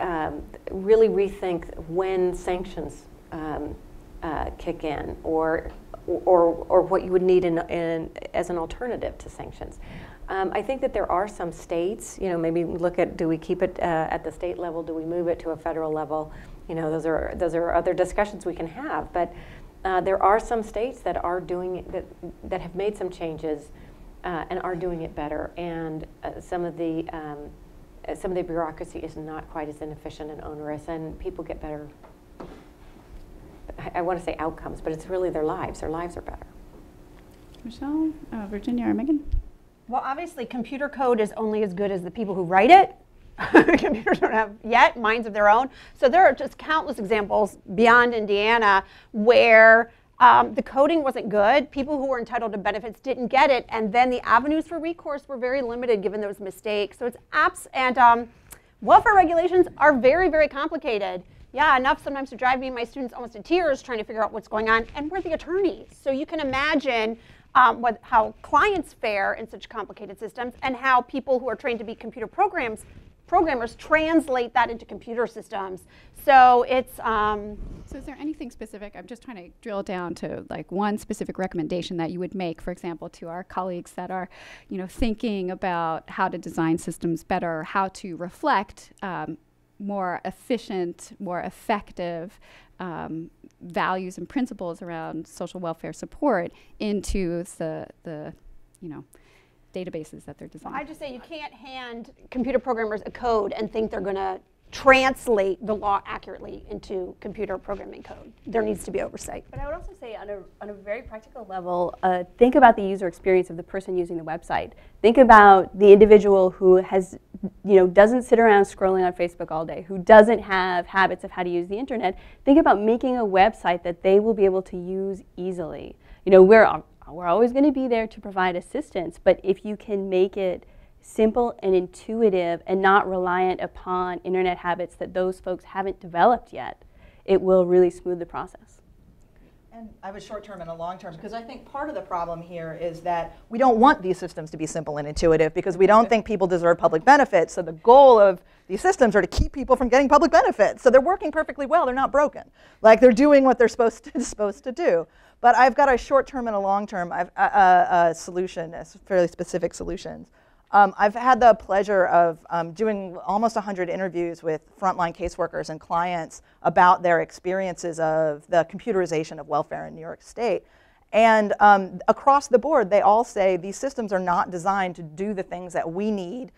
Um, really rethink when sanctions um, uh, kick in, or, or or what you would need in, in as an alternative to sanctions. Um, I think that there are some states, you know, maybe look at, do we keep it uh, at the state level? Do we move it to a federal level? You know, those are those are other discussions we can have. But uh, there are some states that are doing that that have made some changes uh, and are doing it better, and uh, some of the. Um, some of the bureaucracy is not quite as inefficient and onerous, and people get better I want to say outcomes, but it's really their lives. Their lives are better. Michele, uh, Virginia, or Meaghan? Well, obviously, computer code is only as good as the people who write it. Computers don't have yet minds of their own. So there are just countless examples beyond Indiana where um, the coding wasn't good. People who were entitled to benefits didn't get it. And then the avenues for recourse were very limited given those mistakes. So it's apps and um, welfare regulations are very, very complicated. Yeah, enough sometimes to drive me and my students almost to tears trying to figure out what's going on. And we're the attorneys. So you can imagine um, what, how clients fare in such complicated systems and how people who are trained to be computer programs programmers translate that into computer systems. So it's um, so is there anything specific? I'm just trying to drill down to like one specific recommendation that you would make, for example, to our colleagues that are, you know, thinking about how to design systems better, how to reflect um, more efficient, more effective um, values and principles around social welfare support into the the you know. databases that they're designing. Well, I just say you can't hand computer programmers a code and think they're going to translate the law accurately into computer programming code. There needs to be oversight. But I would also say on a, on a very practical level, uh, think about the user experience of the person using the website. Think about the individual who has, you know, doesn't sit around scrolling on Facebook all day, who doesn't have habits of how to use the internet. Think about making a website that they will be able to use easily. You know, we're on We're always going to be there to provide assistance, but if you can make it simple and intuitive and not reliant upon internet habits that those folks haven't developed yet, it will really smooth the process. And I have a short term and a long term, because I think part of the problem here is that we don't want these systems to be simple and intuitive because we don't think people deserve public benefits. So the goal of these systems are to keep people from getting public benefits. So they're working perfectly well. They're not broken. Like they're doing what they're supposed to, supposed to do. But I've got a short term and a long term I've, uh, uh, solution, a fairly specific solutions. Um, I've had the pleasure of um, doing almost one hundred interviews with frontline caseworkers and clients about their experiences of the computerization of welfare in New York State. And um, across the board, they all say these systems are not designed to do the things that we need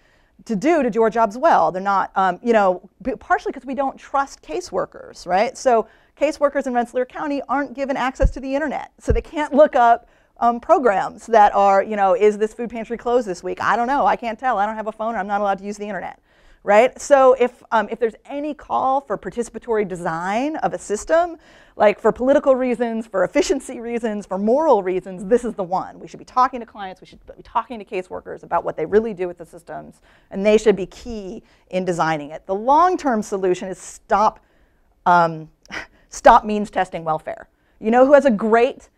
to do to do our jobs well. They're not, um, you know, partially because we don't trust caseworkers, right? So caseworkers in Rensselaer County aren't given access to the internet, so they can't look up Um, programs that are, you know, is this food pantry closed this week? I don't know. I can't tell. I don't have a phone. I'm not allowed to use the internet, right? So if um, if there's any call for participatory design of a system, like for political reasons, for efficiency reasons, for moral reasons, this is the one. We should be talking to clients. We should be talking to caseworkers about what they really do with the systems, and they should be key in designing it. The long-term solution is stop um, stop means testing welfare. You know who has a great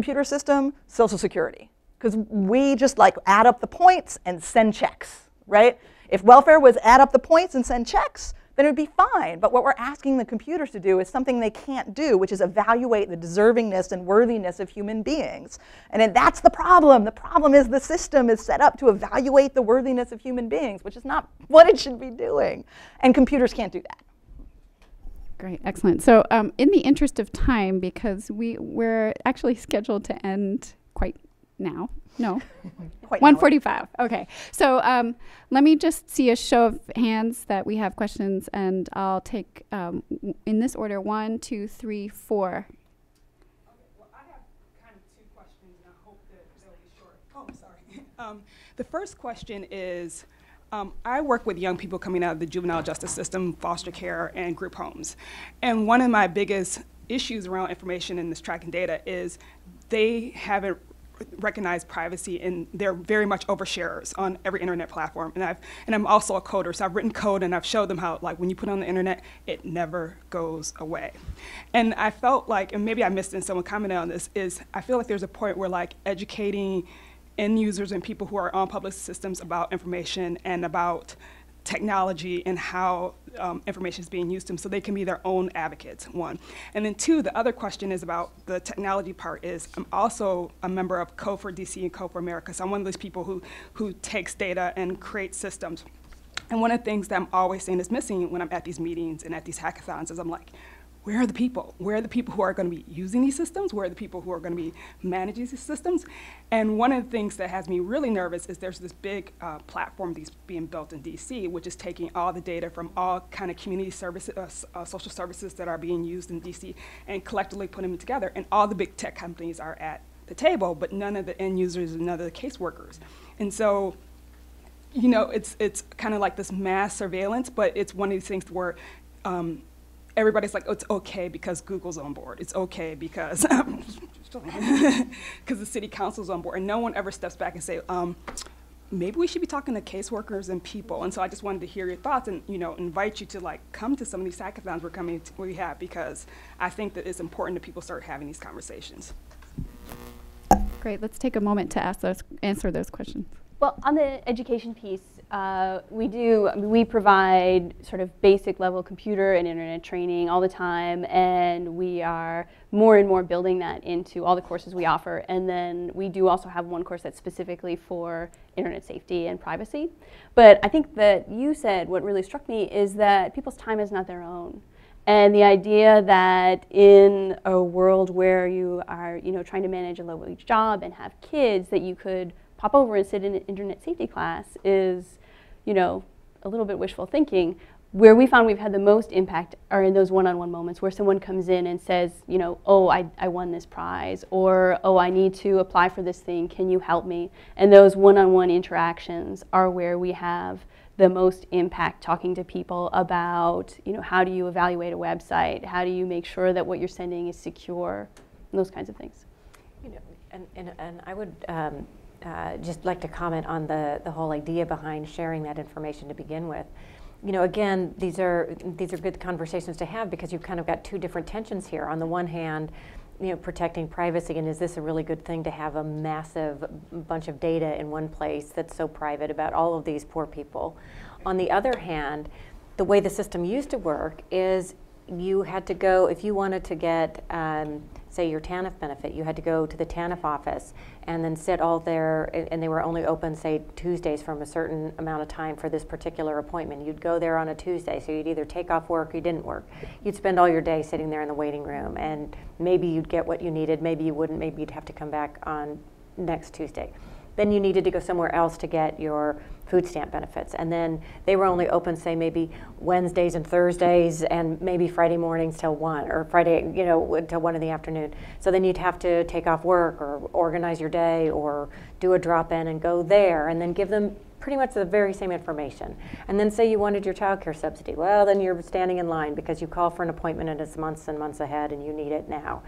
computer system? Social Security. Because we just like add up the points and send checks, right? If welfare was add up the points and send checks, then it would be fine. But what we're asking the computers to do is something they can't do, which is evaluate the deservingness and worthiness of human beings. And then that's the problem. The problem is the system is set up to evaluate the worthiness of human beings, which is not what it should be doing. And computers can't do that. Great, excellent. So um, in the interest of time, because we, we're actually scheduled to end quite now. No, one forty-five. Okay, so um, let me just see a show of hands that we have questions, and I'll take um, w in this order, one, two, three, four. Okay, well, I have kind of two questions, and I hope that they'll be short. Oh, I'm sorry. um, the first question is, Um, I work with young people coming out of the juvenile justice system, foster care, and group homes. And one of my biggest issues around information and this tracking data is they haven't recognized privacy, and they're very much oversharers on every internet platform. And I've and I'm also a coder, so I've written code and I've showed them how, like, when you put it on the internet, it never goes away. And I felt like, and maybe I missed it and someone commented on this, is I feel like there's a point where, like, educating end users and people who are on public systems about information and about technology and how um, information is being used to them so they can be their own advocates, one. And then two, the other question is about the technology part is I'm also a member of Code for D C and Code for America, so I'm one of those people who, who takes data and creates systems. And one of the things that I'm always saying is missing when I'm at these meetings and at these hackathons is I'm like, where are the people? Where are the people who are going to be using these systems? Where are the people who are going to be managing these systems? And one of the things that has me really nervous is there's this big uh, platform that's being built in D C, which is taking all the data from all kind of community services, uh, uh, social services that are being used in D C, and collectively putting them together. And all the big tech companies are at the table, but none of the end users, none of the caseworkers. And so, you know, it's it's kind of like this mass surveillance, but it's one of these things where um, everybody's like, oh, it's okay because Google's on board. It's okay because because the city council's on board. And no one ever steps back and say, um, maybe we should be talking to caseworkers and people. And so I just wanted to hear your thoughts and, you know, invite you to like come to some of these hackathons we're coming to, we have, because I think that it's important that people start having these conversations. Great, let's take a moment to ask those, answer those questions. Well, on the education piece, uh, we do, I mean, we provide sort of basic level computer and internet training all the time, and we are more and more building that into all the courses we offer. And then we do also have one course that's specifically for internet safety and privacy. But I think that you said what really struck me is that people's time is not their own. And the idea that in a world where you are, you know, trying to manage a low-wage job and have kids, that you could pop over and sit in an internet safety class is, you know, a little bit wishful thinking. Where we found we've had the most impact are in those one-on-one moments where someone comes in and says, you know, oh, I, I won this prize, or oh, I need to apply for this thing, can you help me? And those one-on-one interactions are where we have the most impact, talking to people about, you know, how do you evaluate a website? How do you make sure that what you're sending is secure? And those kinds of things. You know, and, and, and I would um, uh, just like to comment on the, the whole idea behind sharing that information to begin with. You know, again, these are, these are good conversations to have because you've kind of got two different tensions here. On the one hand, you know, protecting privacy, and is this a really good thing to have a massive bunch of data in one place that's so private about all of these poor people? On the other hand, the way the system used to work is you had to go, if you wanted to get, um, say, your T A N F benefit, you had to go to the T A N F office and then sit all there, and they were only open, say, Tuesdays from a certain amount of time for this particular appointment. You'd go there on a Tuesday, so you'd either take off work or you didn't work. You'd spend all your day sitting there in the waiting room, and maybe you'd get what you needed, maybe you wouldn't, maybe you'd have to come back on next Tuesday. Then you needed to go somewhere else to get your food stamp benefits. And then they were only open, say, maybe Wednesdays and Thursdays and maybe Friday mornings till one, or Friday, you know, till one in the afternoon. So then you'd have to take off work or organize your day or do a drop-in and go there and then give them pretty much the very same information. And then say you wanted your child care subsidy. Well, then you're standing in line because you call for an appointment and it's months and months ahead and you need it now.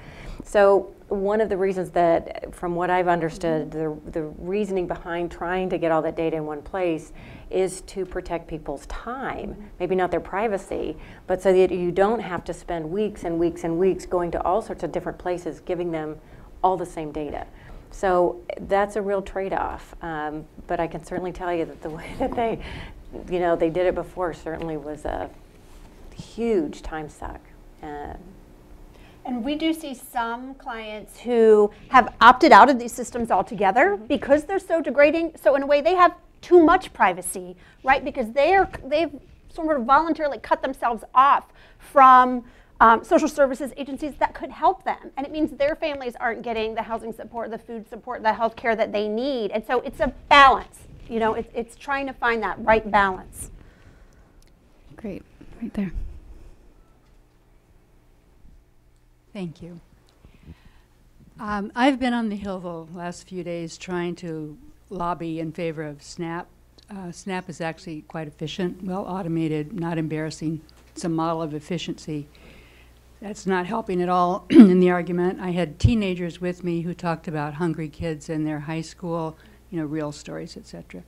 So one of the reasons that, from what I've understood, mm-hmm. the, the reasoning behind trying to get all that data in one place is to protect people's time, mm-hmm. maybe not their privacy, but so that you don't have to spend weeks and weeks and weeks going to all sorts of different places giving them all the same data. So that's a real trade-off, um, but I can certainly tell you that the way that they, you know, they did it before certainly was a huge time suck. Uh, and we do see some clients who have opted out of these systems altogether because they're so degrading. So in a way, they have too much privacy, right? Because they are, they've sort of voluntarily cut themselves off from Um, social services agencies that could help them. And it means their families aren't getting the housing support, the food support, the health care that they need. And so it's a balance. You know, it's, it's trying to find that right balance. Great, right there. Thank you. Um, I've been on the Hill the last few days trying to lobby in favor of SNAP. Uh, SNAP is actually quite efficient, well automated, not embarrassing. It's a model of efficiency. That's not helping at all in the argument. I had teenagers with me who talked about hungry kids in their high school, you know, real stories, et cetera.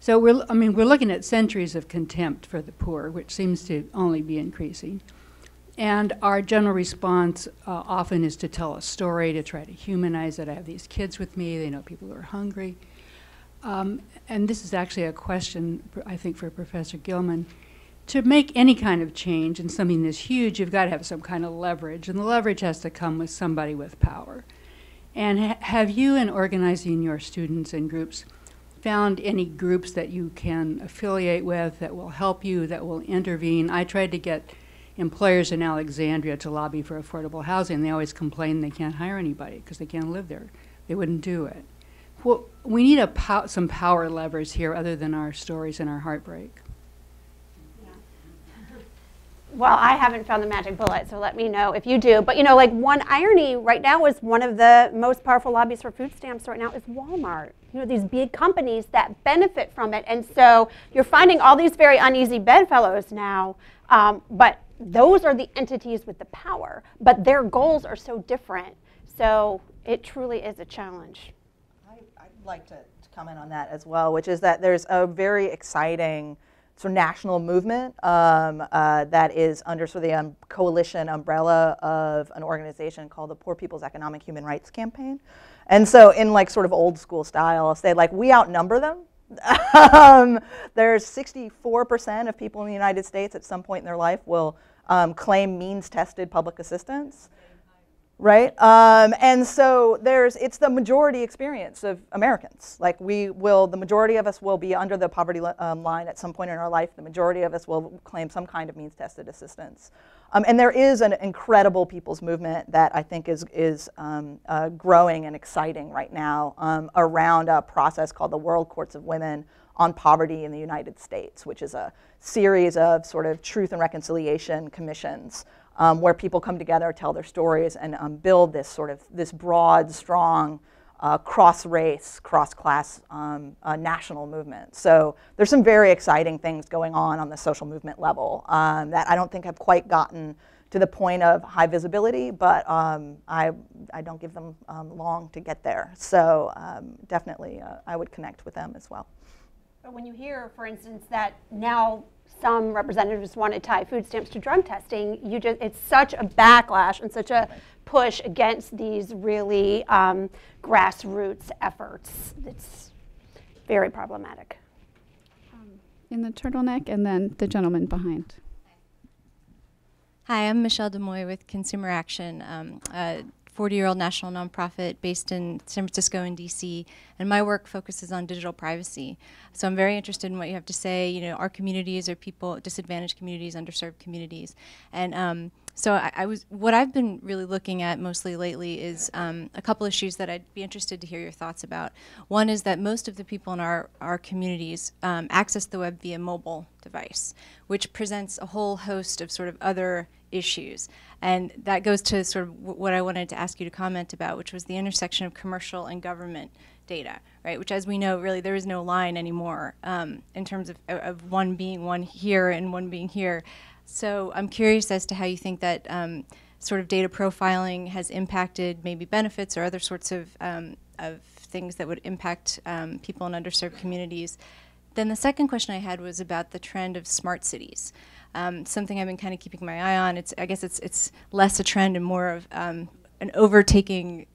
So we're, I mean, we're looking at centuries of contempt for the poor, which seems to only be increasing. And our general response uh, often is to tell a story, to try to humanize it. I have these kids with me. They know people who are hungry. Um, and this is actually a question, I think, for Professor Gilman. To make any kind of change in something this huge, you've got to have some kind of leverage, and the leverage has to come with somebody with power. And ha have you, in organizing your students and groups, found any groups that you can affiliate with that will help you, that will intervene? I tried to get employers in Alexandria to lobby for affordable housing. They always complain they can't hire anybody because they can't live there. They wouldn't do it. Well, we need a pow some power levers here other than our stories and our heartbreak. Yeah. Well, I haven't found the magic bullet, so let me know if you do. But you know, like one irony right now is one of the most powerful lobbies for food stamps right now is Walmart. You know, these big companies that benefit from it. And so you're finding all these very uneasy bedfellows now, um, but those are the entities with the power, but their goals are so different. So it truly is a challenge. I'd like to, to comment on that as well, which is that there's a very exciting sort of national movement um, uh, that is under sort of the um, coalition umbrella of an organization called the Poor People's Economic Human Rights Campaign. And so in like sort of old school style, I'll say like we outnumber them. um, there's sixty-four percent of people in the United States at some point in their life will um, claim means-tested public assistance. Right? Um, and so there's, it's the majority experience of Americans. Like we will, the majority of us will be under the poverty li um, line at some point in our life. The majority of us will claim some kind of means-tested assistance. Um, and there is an incredible people's movement that I think is, is um, uh, growing and exciting right now um, around a process called the World Courts of Women on Poverty in the United States, which is a series of sort of truth and reconciliation commissions Um, where people come together, tell their stories, and um, build this sort of this broad, strong, uh, cross-race, cross-class um, uh, national movement. So there's some very exciting things going on on the social movement level um, that I don't think have quite gotten to the point of high visibility, but um, I, I don't give them um, long to get there. So um, definitely uh, I would connect with them as well. But when you hear, for instance, that now some representatives want to tie food stamps to drug testing, you just, it's such a backlash and such a push against these really um, grassroots efforts. It's very problematic. Um, in the turtleneck and then the gentleman behind. Hi, I'm Michelle DeMoy with Consumer Action, um, a forty-year-old national nonprofit based in San Francisco and D C, and my work focuses on digital privacy. So I'm very interested in what you have to say. You know, our communities are people, disadvantaged communities, underserved communities, and um, so I, I was. What I've been really looking at mostly lately is um, a couple issues that I'd be interested to hear your thoughts about. One is that most of the people in our our communities um, access the web via mobile device, which presents a whole host of sort of other issues. And that goes to sort of w what I wanted to ask you to comment about, which was the intersection of commercial and government data, right? Which, as we know, really there is no line anymore um, in terms of, of one being one here and one being here. So I'm curious as to how you think that um, sort of data profiling has impacted maybe benefits or other sorts of, um, of things that would impact um, people in underserved communities. Then the second question I had was about the trend of smart cities. Um, something I've been kind of keeping my eye on. It's, I guess it's, it's less a trend and more of um, an overtaking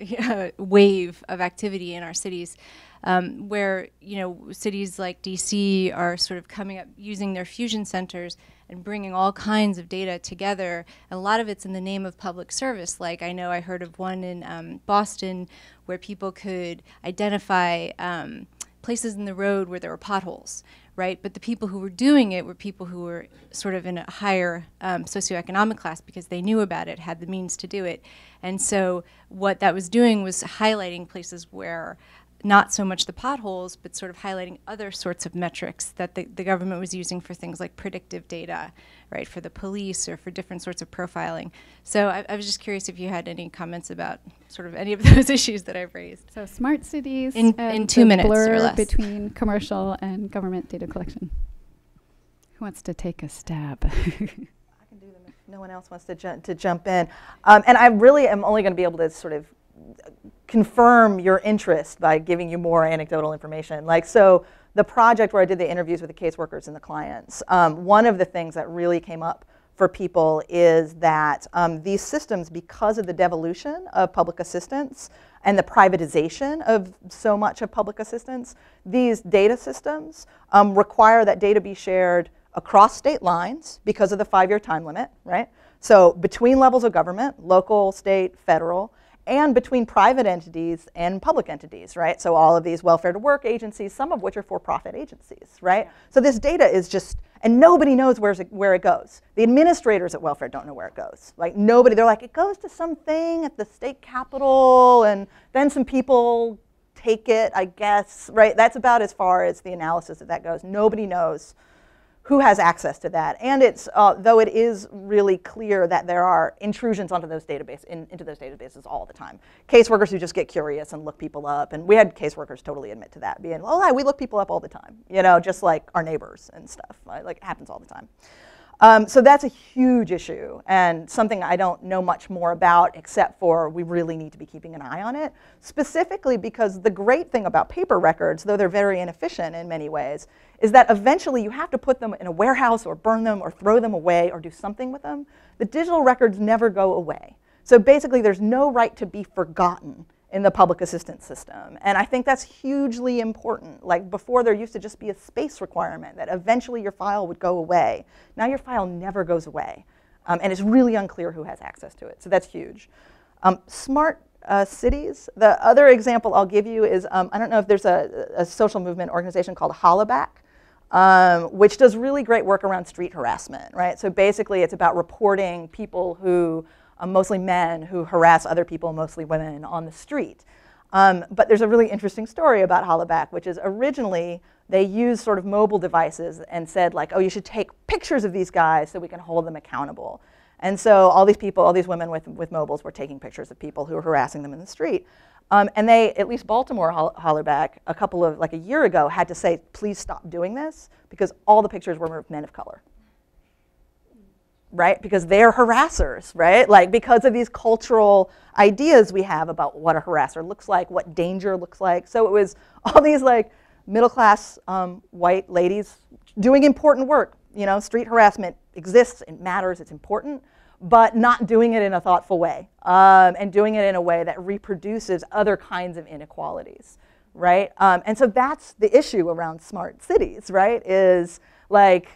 wave of activity in our cities, um, where, you know, cities like D C are sort of coming up using their fusion centers and bringing all kinds of data together. And a lot of it's in the name of public service. Like I know I heard of one in um, Boston where people could identify um, places in the road where there were potholes. Right, but the people who were doing it were people who were sort of in a higher um, socioeconomic class because they knew about it, had the means to do it. And so what that was doing was highlighting places where not so much the potholes, but sort of highlighting other sorts of metrics that the, the government was using for things like predictive data, right, for the police or for different sorts of profiling. So I, I was just curious if you had any comments about sort of any of those issues that I've raised. So smart cities in, and in two the minutes blur or less between commercial and government data collection. Who wants to take a stab? I can do them if no one else wants to ju to jump in. Um, and I really am only going to be able to sort of confirm your interest by giving you more anecdotal information. Like so, the project where I did the interviews with the caseworkers and the clients. Um, one of the things that really came up for people is that um, these systems, because of the devolution of public assistance and the privatization of so much of public assistance, these data systems um, require that data be shared across state lines because of the five-year time limit, right? So between levels of government, local, state, federal, and between private entities and public entities, right? So all of these welfare to work agencies, some of which are for-profit agencies, right? Yeah. So this data is just, and nobody knows where's it, where it goes. The administrators at welfare don't know where it goes. Like nobody, they're like, it goes to something at the state capitol, and then some people take it, I guess, right? That's about as far as the analysis of that goes. Nobody knows who has access to that. And it's, uh, though it is really clear that there are intrusions onto those database, in, into those databases all the time. Caseworkers who just get curious and look people up, and we had caseworkers totally admit to that, being, oh, yeah, we look people up all the time, you know, just like our neighbors and stuff, right? Like it happens all the time. Um, so that's a huge issue, and something I don't know much more about, except for we really need to be keeping an eye on it, specifically because the great thing about paper records, though they're very inefficient in many ways, is that eventually you have to put them in a warehouse or burn them or throw them away or do something with them. The digital records never go away. So basically there's no right to be forgotten in the public assistance system. And I think that's hugely important. Like before there used to just be a space requirement that eventually your file would go away. Now your file never goes away. Um, and it's really unclear who has access to it. So that's huge. Um, smart uh, cities. The other example I'll give you is, um, I don't know if there's a, a social movement organization called Hollaback, um, which does really great work around street harassment, right? So basically it's about reporting people who Um, mostly men who harass other people, mostly women, on the street. Um, but there's a really interesting story about Hollaback, which is originally they used sort of mobile devices and said like, oh, you should take pictures of these guys so we can hold them accountable. And so all these people, all these women with, with mobiles were taking pictures of people who were harassing them in the street. Um, and they, at least Baltimore Hollaback, a couple of, like a year ago, had to say, please stop doing this because all the pictures were of men of color. Right? Because they're harassers, right? Like because of these cultural ideas we have about what a harasser looks like, what danger looks like. So it was all these like middle-class um, white ladies doing important work. You know, street harassment exists, it matters, it's important, but not doing it in a thoughtful way um, and doing it in a way that reproduces other kinds of inequalities, right? Um, and so that's the issue around smart cities, right? Is like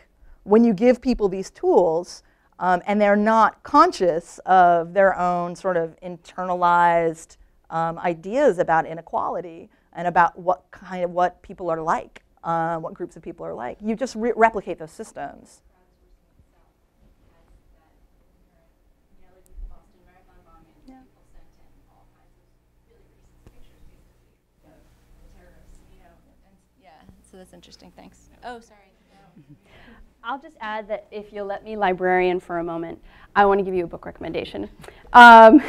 when you give people these tools, Um, and they're not conscious of their own sort of internalized um, ideas about inequality and about what kind of what people are like, um, what groups of people are like. You just re replicate those systems. Yeah. So that's interesting. Thanks. Oh, sorry. I'll just add that if you'll let me, librarian, for a moment, I want to give you a book recommendation. Um,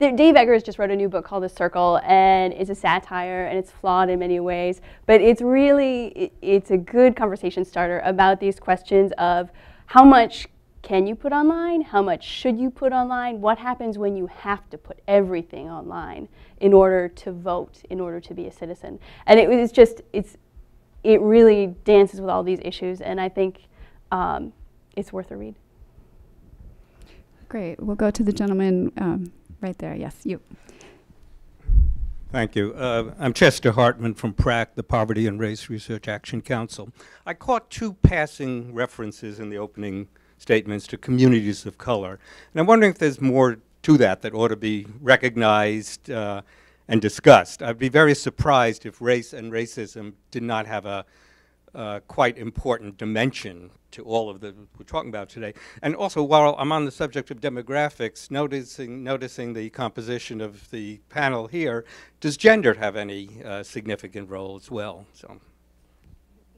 Dave Eggers just wrote a new book called The Circle, and it's a satire, and it's flawed in many ways, but it's really, it, it's a good conversation starter about these questions of how much can you put online, how much should you put online, what happens when you have to put everything online in order to vote, in order to be a citizen. And it was just, it's, it really dances with all these issues, and I think um, it's worth a read. Great. We'll go to the gentleman um, right there. Yes, you. Thank you. Uh, I'm Chester Hartman from PRAC, the Poverty and Race Research Action Council. I caught two passing references in the opening statements to communities of color, and I'm wondering if there's more to that that ought to be recognized uh, and discussed. I'd be very surprised if race and racism did not have a uh, quite important dimension to all of the we're talking about today. And also, while I'm on the subject of demographics, noticing, noticing the composition of the panel here, does gender have any uh, significant role as well? So,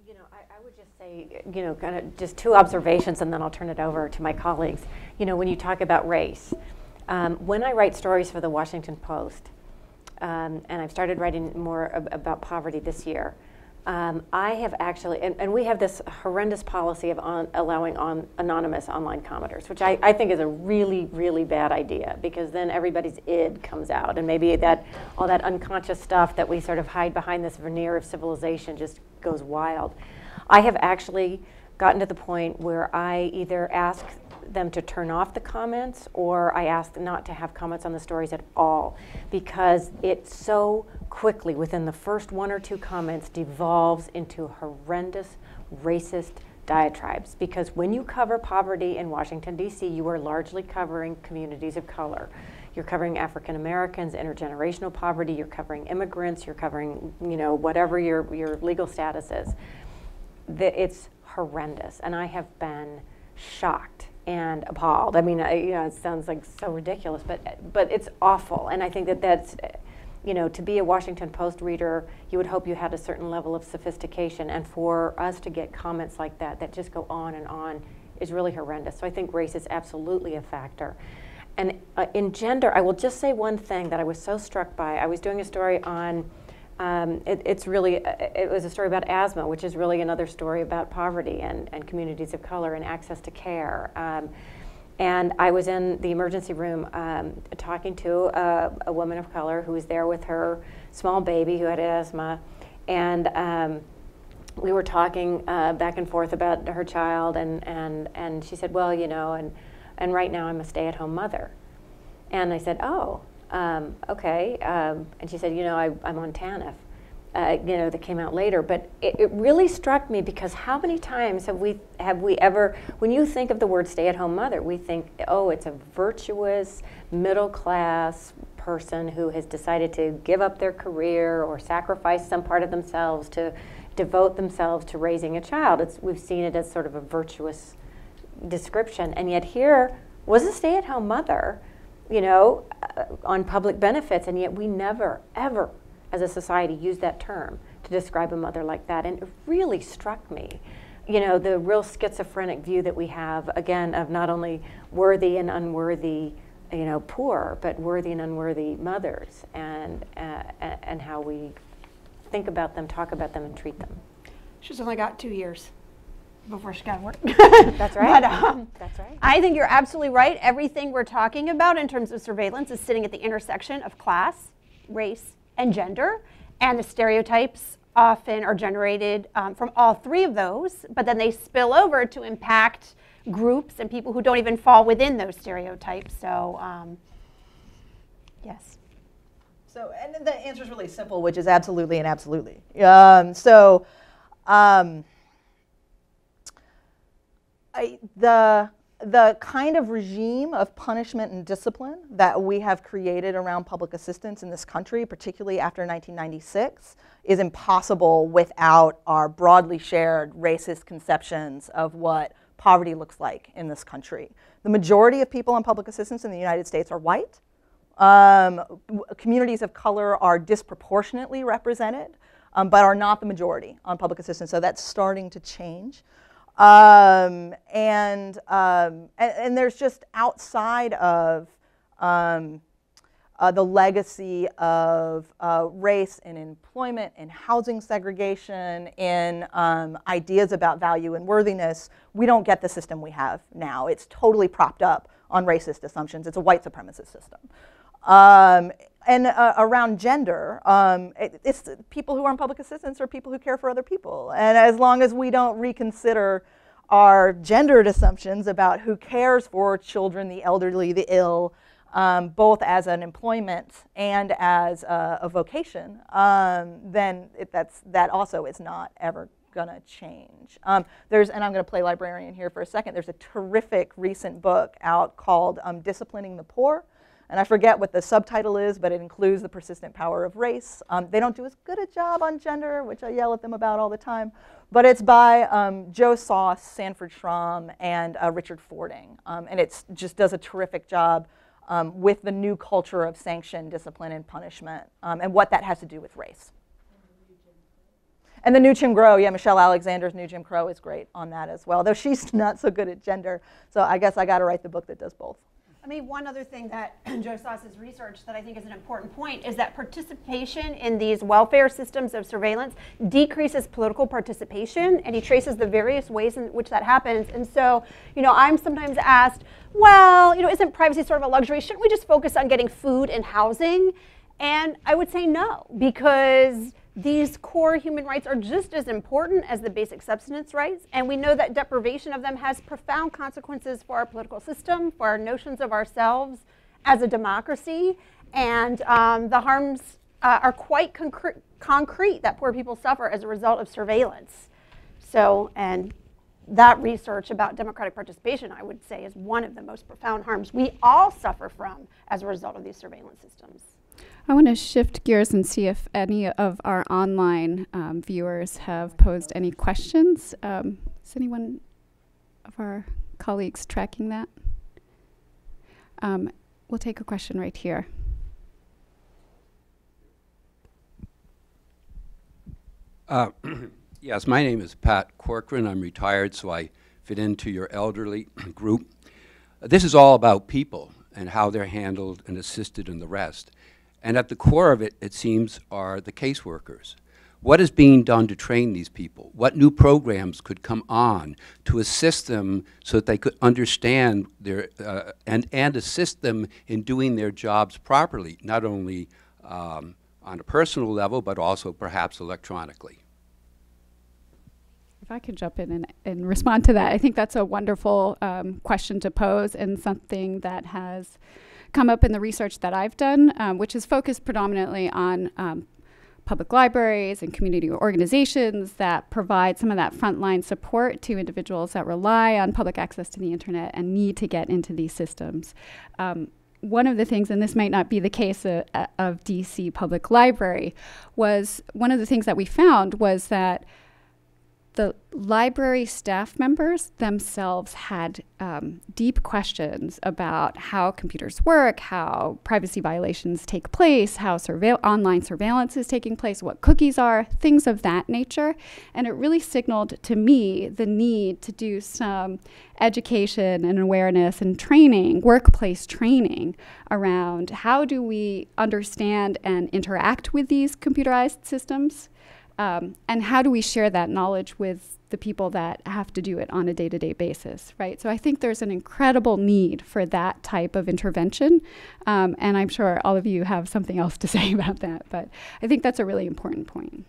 you know, I, I would just say, you know, kind of just two observations, and then I'll turn it over to my colleagues. You know, when you talk about race, um, when I write stories for the Washington Post, Um, and I've started writing more ab about poverty this year. Um, I have actually, and, and we have this horrendous policy of on, allowing on anonymous online commenters, which I, I think is a really, really bad idea, because then everybody's id comes out, and maybe that all that unconscious stuff that we sort of hide behind this veneer of civilization just goes wild. I have actually gotten to the point where I either ask them to turn off the comments, or I asked not to have comments on the stories at all, because it so quickly, within the first one or two comments, devolves into horrendous racist diatribes. Because when you cover poverty in Washington D C, you are largely covering communities of color. you're covering African Americans, intergenerational poverty, you're covering immigrants, you're covering, you know, whatever your, your legal status is. The, it's horrendous, and I have been shocked and appalled. I mean, I, you know, it sounds like so ridiculous, but, but it's awful, and I think that that's, you know, to be a Washington Post reader, you would hope you had a certain level of sophistication, and for us to get comments like that, that just go on and on, is really horrendous. So I think race is absolutely a factor. And uh, in gender, I will just say one thing that I was so struck by. I was doing a story on, um, it, it's really, it was a story about asthma, which is really another story about poverty and, and communities of color and access to care. Um, And I was in the emergency room um, talking to a, a woman of color who was there with her small baby who had asthma. And um, we were talking uh, back and forth about her child. And, and, and she said, well, you know, and, and right now I'm a stay-at-home mother. And I said, oh, um, OK. Um, and she said, you know, I, I'm on T A N F. Uh, you know, that came out later, but it, it really struck me because how many times have we have we ever, when you think of the word stay-at-home mother, we think, oh, it's a virtuous middle-class person who has decided to give up their career or sacrifice some part of themselves to devote themselves to raising a child. It's, we've seen it as sort of a virtuous description, and yet here was a stay-at-home mother, you know, uh, on public benefits, and yet we never, ever, as a society, use that term to describe a mother like that. And it really struck me, you know, the real schizophrenic view that we have, again, of not only worthy and unworthy, you know, poor, but worthy and unworthy mothers, and, uh, and how we think about them, talk about them, and treat them. She's only got two years before she got work. That's right. But, um, That's right. I think you're absolutely right. Everything we're talking about in terms of surveillance is sitting at the intersection of class, race, and gender, and the stereotypes often are generated um, from all three of those, but then they spill over to impact groups and people who don't even fall within those stereotypes. So, um, yes. So, and the answer is really simple, which is absolutely and absolutely. Um, so, um, I, the. The kind of regime of punishment and discipline that we have created around public assistance in this country, particularly after nineteen ninety-six, is impossible without our broadly shared racist conceptions of what poverty looks like in this country. The majority of people on public assistance in the United States are white. Um, communities of color are disproportionately represented, um, but are not the majority on public assistance, so that's starting to change. Um, and, um, and, and there's just outside of um, uh, the legacy of uh, race and employment and housing segregation and um, ideas about value and worthiness, we don't get the system we have now. It's totally propped up on racist assumptions. It's a white supremacist system. Um, and uh, around gender, um, it, it's people who are on public assistance are people who care for other people. And as long as we don't reconsider our gendered assumptions about who cares for children, the elderly, the ill, um, both as an employment and as a, a vocation, um, then it, that's, that also is not ever gonna change. Um, there's, and I'm gonna play librarian here for a second, there's a terrific recent book out called um, Disciplining the Poor. And I forget what the subtitle is, but it includes the persistent power of race. Um, they don't do as good a job on gender, which I yell at them about all the time. But it's by um, Joe Soss, Sanford Schramm, and uh, Richard Fording. Um, and it just does a terrific job um, with the new culture of sanction, discipline, and punishment, um, and what that has to do with race. And the new Jim Crow, yeah, Michelle Alexander's new Jim Crow is great on that as well, though she's not so good at gender. So I guess I got to write the book that does both. I mean, one other thing that Joe Soss's research that I think is an important point is that participation in these welfare systems of surveillance decreases political participation, and he traces the various ways in which that happens. And so, you know, I'm sometimes asked, well, you know, isn't privacy sort of a luxury? Shouldn't we just focus on getting food and housing? And I would say no, because these core human rights are just as important as the basic subsistence rights, and we know that deprivation of them has profound consequences for our political system, for our notions of ourselves as a democracy, and um, the harms uh, are quite concrete that poor people suffer as a result of surveillance. So, and that research about democratic participation, I would say, is one of the most profound harms we all suffer from as a result of these surveillance systems. I want to shift gears and see if any of our online um, viewers have posed any questions. Um, is anyone of our colleagues tracking that? Um, we'll take a question right here. Uh, yes, my name is Pat Corcoran. I'm retired, so I fit into your elderly group. This is all about people and how they're handled and assisted and the rest. And at the core of it, it seems, are the caseworkers. What is being done to train these people? What new programs could come on to assist them so that they could understand their, uh, and, and assist them in doing their jobs properly, not only um, on a personal level, but also perhaps electronically? If I could jump in and, and respond to that, I think that's a wonderful um, question to pose, and something that has come up in the research that I've done, um, which is focused predominantly on um, public libraries and community organizations that provide some of that frontline support to individuals that rely on public access to the internet and need to get into these systems. Um, one of the things, and this might not be the case uh, uh, of D C Public Library, was one of the things that we found was that the library staff members themselves had um, deep questions about how computers work, how privacy violations take place, how surveil online surveillance is taking place, what cookies are, things of that nature. And it really signaled to me the need to do some education and awareness and training, workplace training, around how do we understand and interact with these computerized systems. Um, and how do we share that knowledge with the people that have to do it on a day-to-day basis, right? So I think there's an incredible need for that type of intervention, um, and I'm sure all of you have something else to say about that, but I think that's a really important point.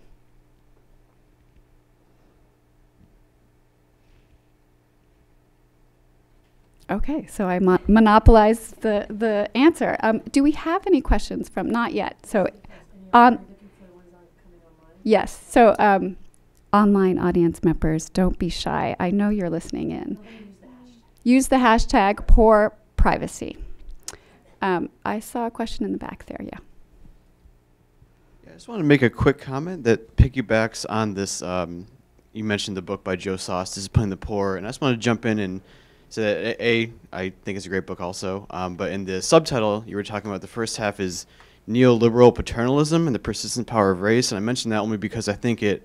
Okay, so I mo monopolized the, the answer. Um, do we have any questions from, not yet, so on. Yes, so um, online audience members, don't be shy. I know you're listening in. Use the hashtag, hashtag poor privacy. Um, I saw a question in the back there, yeah. yeah. I just want to make a quick comment that piggybacks on this. Um, you mentioned the book by Joe Soss, Disciplining the Poor, and I just want to jump in and say that, A, I think it's a great book also, um, but in the subtitle you were talking about, the first half is neoliberal paternalism and the persistent power of race. And I mentioned that only because I think it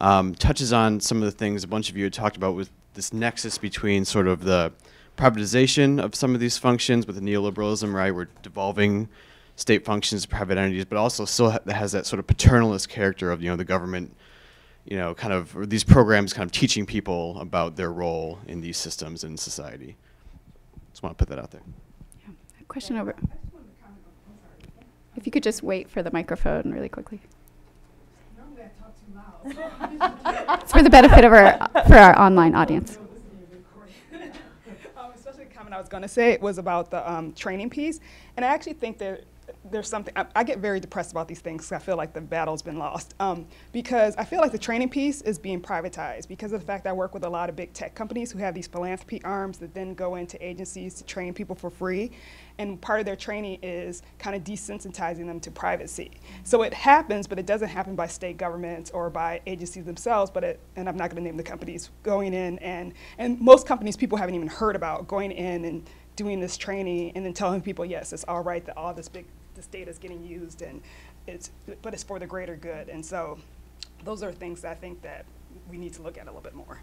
um, touches on some of the things a bunch of you had talked about with this nexus between sort of the privatization of some of these functions with the neoliberalism, right? We're devolving state functions to private entities, but also still ha has that sort of paternalist character of, you know, the government, you know, kind of, or these programs kind of teaching people about their role in these systems in society. Just want to put that out there. Yeah. Question over. If you could just wait for the microphone really quickly. No, I'm going to talk too loud. It's for the benefit of our, for our online audience. um, especially the comment I was going to say was about the um, training piece. And I actually think that there's something, I, I get very depressed about these things because I feel like the battle's been lost. Um, because I feel like the training piece is being privatized because of the fact that I work with a lot of big tech companies who have these philanthropy arms that then go into agencies to train people for free. And part of their training is kind of desensitizing them to privacy. So it happens, but it doesn't happen by state governments or by agencies themselves, but it, and I'm not going to name the companies, going in and, and most companies people haven't even heard about, going in and doing this training and then telling people, yes, it's all right that all this big, this data is getting used, and it's, but it's for the greater good. And so those are things that I think that we need to look at a little bit more.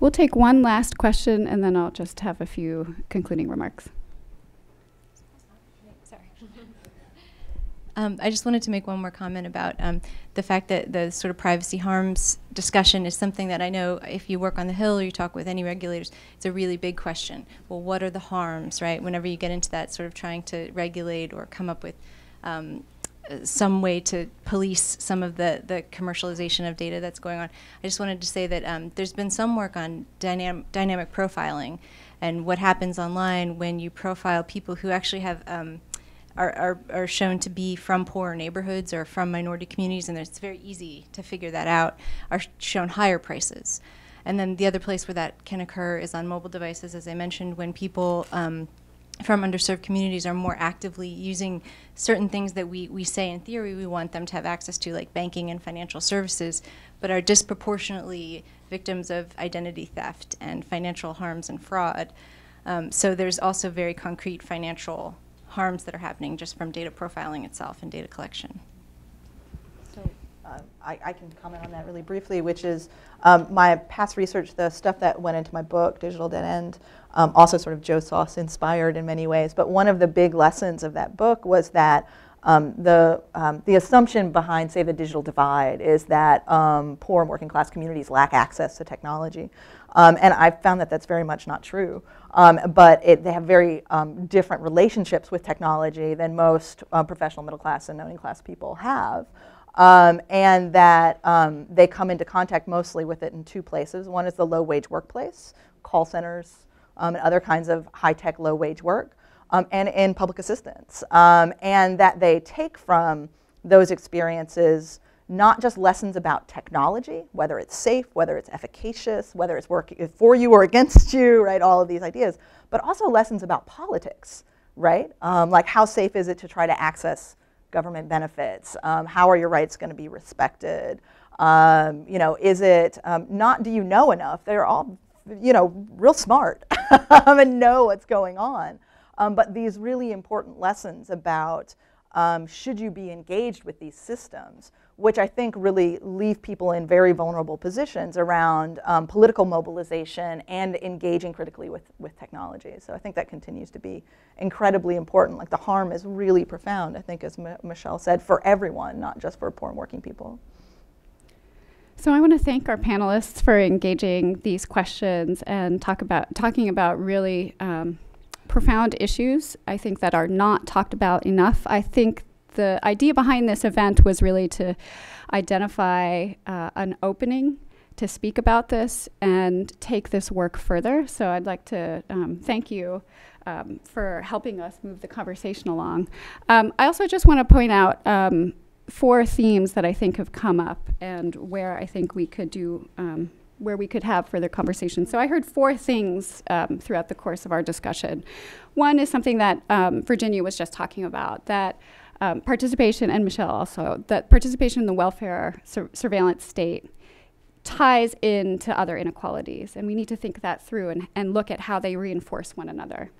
We'll take one last question, and then I'll just have a few concluding remarks. Um, I just wanted to make one more comment about um, the fact that the sort of privacy harms discussion is something that I know if you work on the Hill or you talk with any regulators, it's a really big question. Well, what are the harms, right? Whenever you get into that sort of trying to regulate or come up with um, some way to police some of the, the commercialization of data that's going on. I just wanted to say that um, there's been some work on dynam dynamic profiling and what happens online when you profile people who actually have um, Are, are shown to be from poorer neighborhoods or from minority communities, and it's very easy to figure that out, are shown higher prices. And then the other place where that can occur is on mobile devices, as I mentioned, when people um, from underserved communities are more actively using certain things that we, we say in theory we want them to have access to, like banking and financial services, but are disproportionately victims of identity theft and financial harms and fraud. Um, so there's also very concrete financial harms that are happening just from data profiling itself and data collection. So uh, I, I can comment on that really briefly, which is um, my past research, the stuff that went into my book, Digital Dead End, um, also sort of Joe Soss inspired in many ways. But one of the big lessons of that book was that Um, the, um, the assumption behind, say, the digital divide is that um, poor and working class communities lack access to technology. Um, and I've found that that's very much not true. Um, but it, they have very um, different relationships with technology than most uh, professional middle class and owning class people have. Um, and that um, they come into contact mostly with it in two places. One is the low-wage workplace, call centers, um, and other kinds of high-tech low-wage work. Um, and in public assistance, um, and that they take from those experiences not just lessons about technology, whether it's safe, whether it's efficacious, whether it's working for you or against you, right, all of these ideas, but also lessons about politics, right, um, like how safe is it to try to access government benefits, um, how are your rights going to be respected, um, you know, is it um, not do you know enough, they're all, you know, real smart and know what's going on. Um, but these really important lessons about um, should you be engaged with these systems, which I think really leave people in very vulnerable positions around um, political mobilization and engaging critically with, with technology. So I think that continues to be incredibly important. Like the harm is really profound, I think, as M- Michele said, for everyone, not just for poor and working people. So I want to thank our panelists for engaging these questions and talk about, talking about really um, profound issues, I think, that are not talked about enough. I think the idea behind this event was really to identify uh, an opening to speak about this and take this work further. So I'd like to um, thank you um, for helping us move the conversation along. Um, I also just want to point out um, four themes that I think have come up and where I think we could do um, where we could have further conversations. So I heard four things um, throughout the course of our discussion. One is something that um, Virginia was just talking about, that um, participation, and Michele also, that participation in the welfare sur surveillance state ties into other inequalities, and we need to think that through and, and look at how they reinforce one another.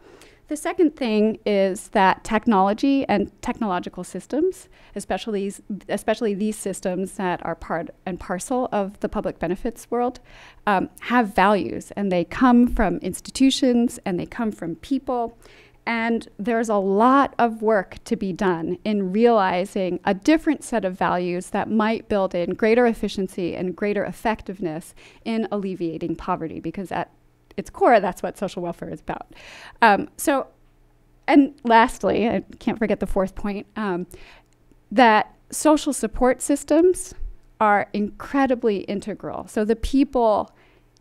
The second thing is that technology and technological systems, especially, especially these systems that are part and parcel of the public benefits world, um, have values, and they come from institutions and they come from people. And there's a lot of work to be done in realizing a different set of values that might build in greater efficiency and greater effectiveness in alleviating poverty, because at its core, that's what social welfare is about. Um, so, and lastly, I can't forget the fourth point, um, that social support systems are incredibly integral. So the people,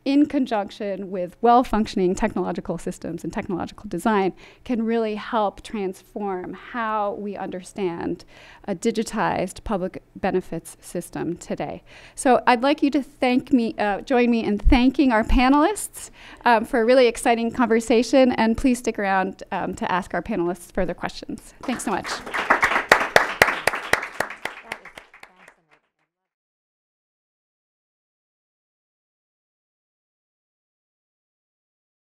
in conjunction with well-functioning technological systems and technological design, can really help transform how we understand a digitized public benefits system today. So I'd like you to thank me, uh, join me in thanking our panelists um, for a really exciting conversation, and please stick around um, to ask our panelists further questions. Thanks so much.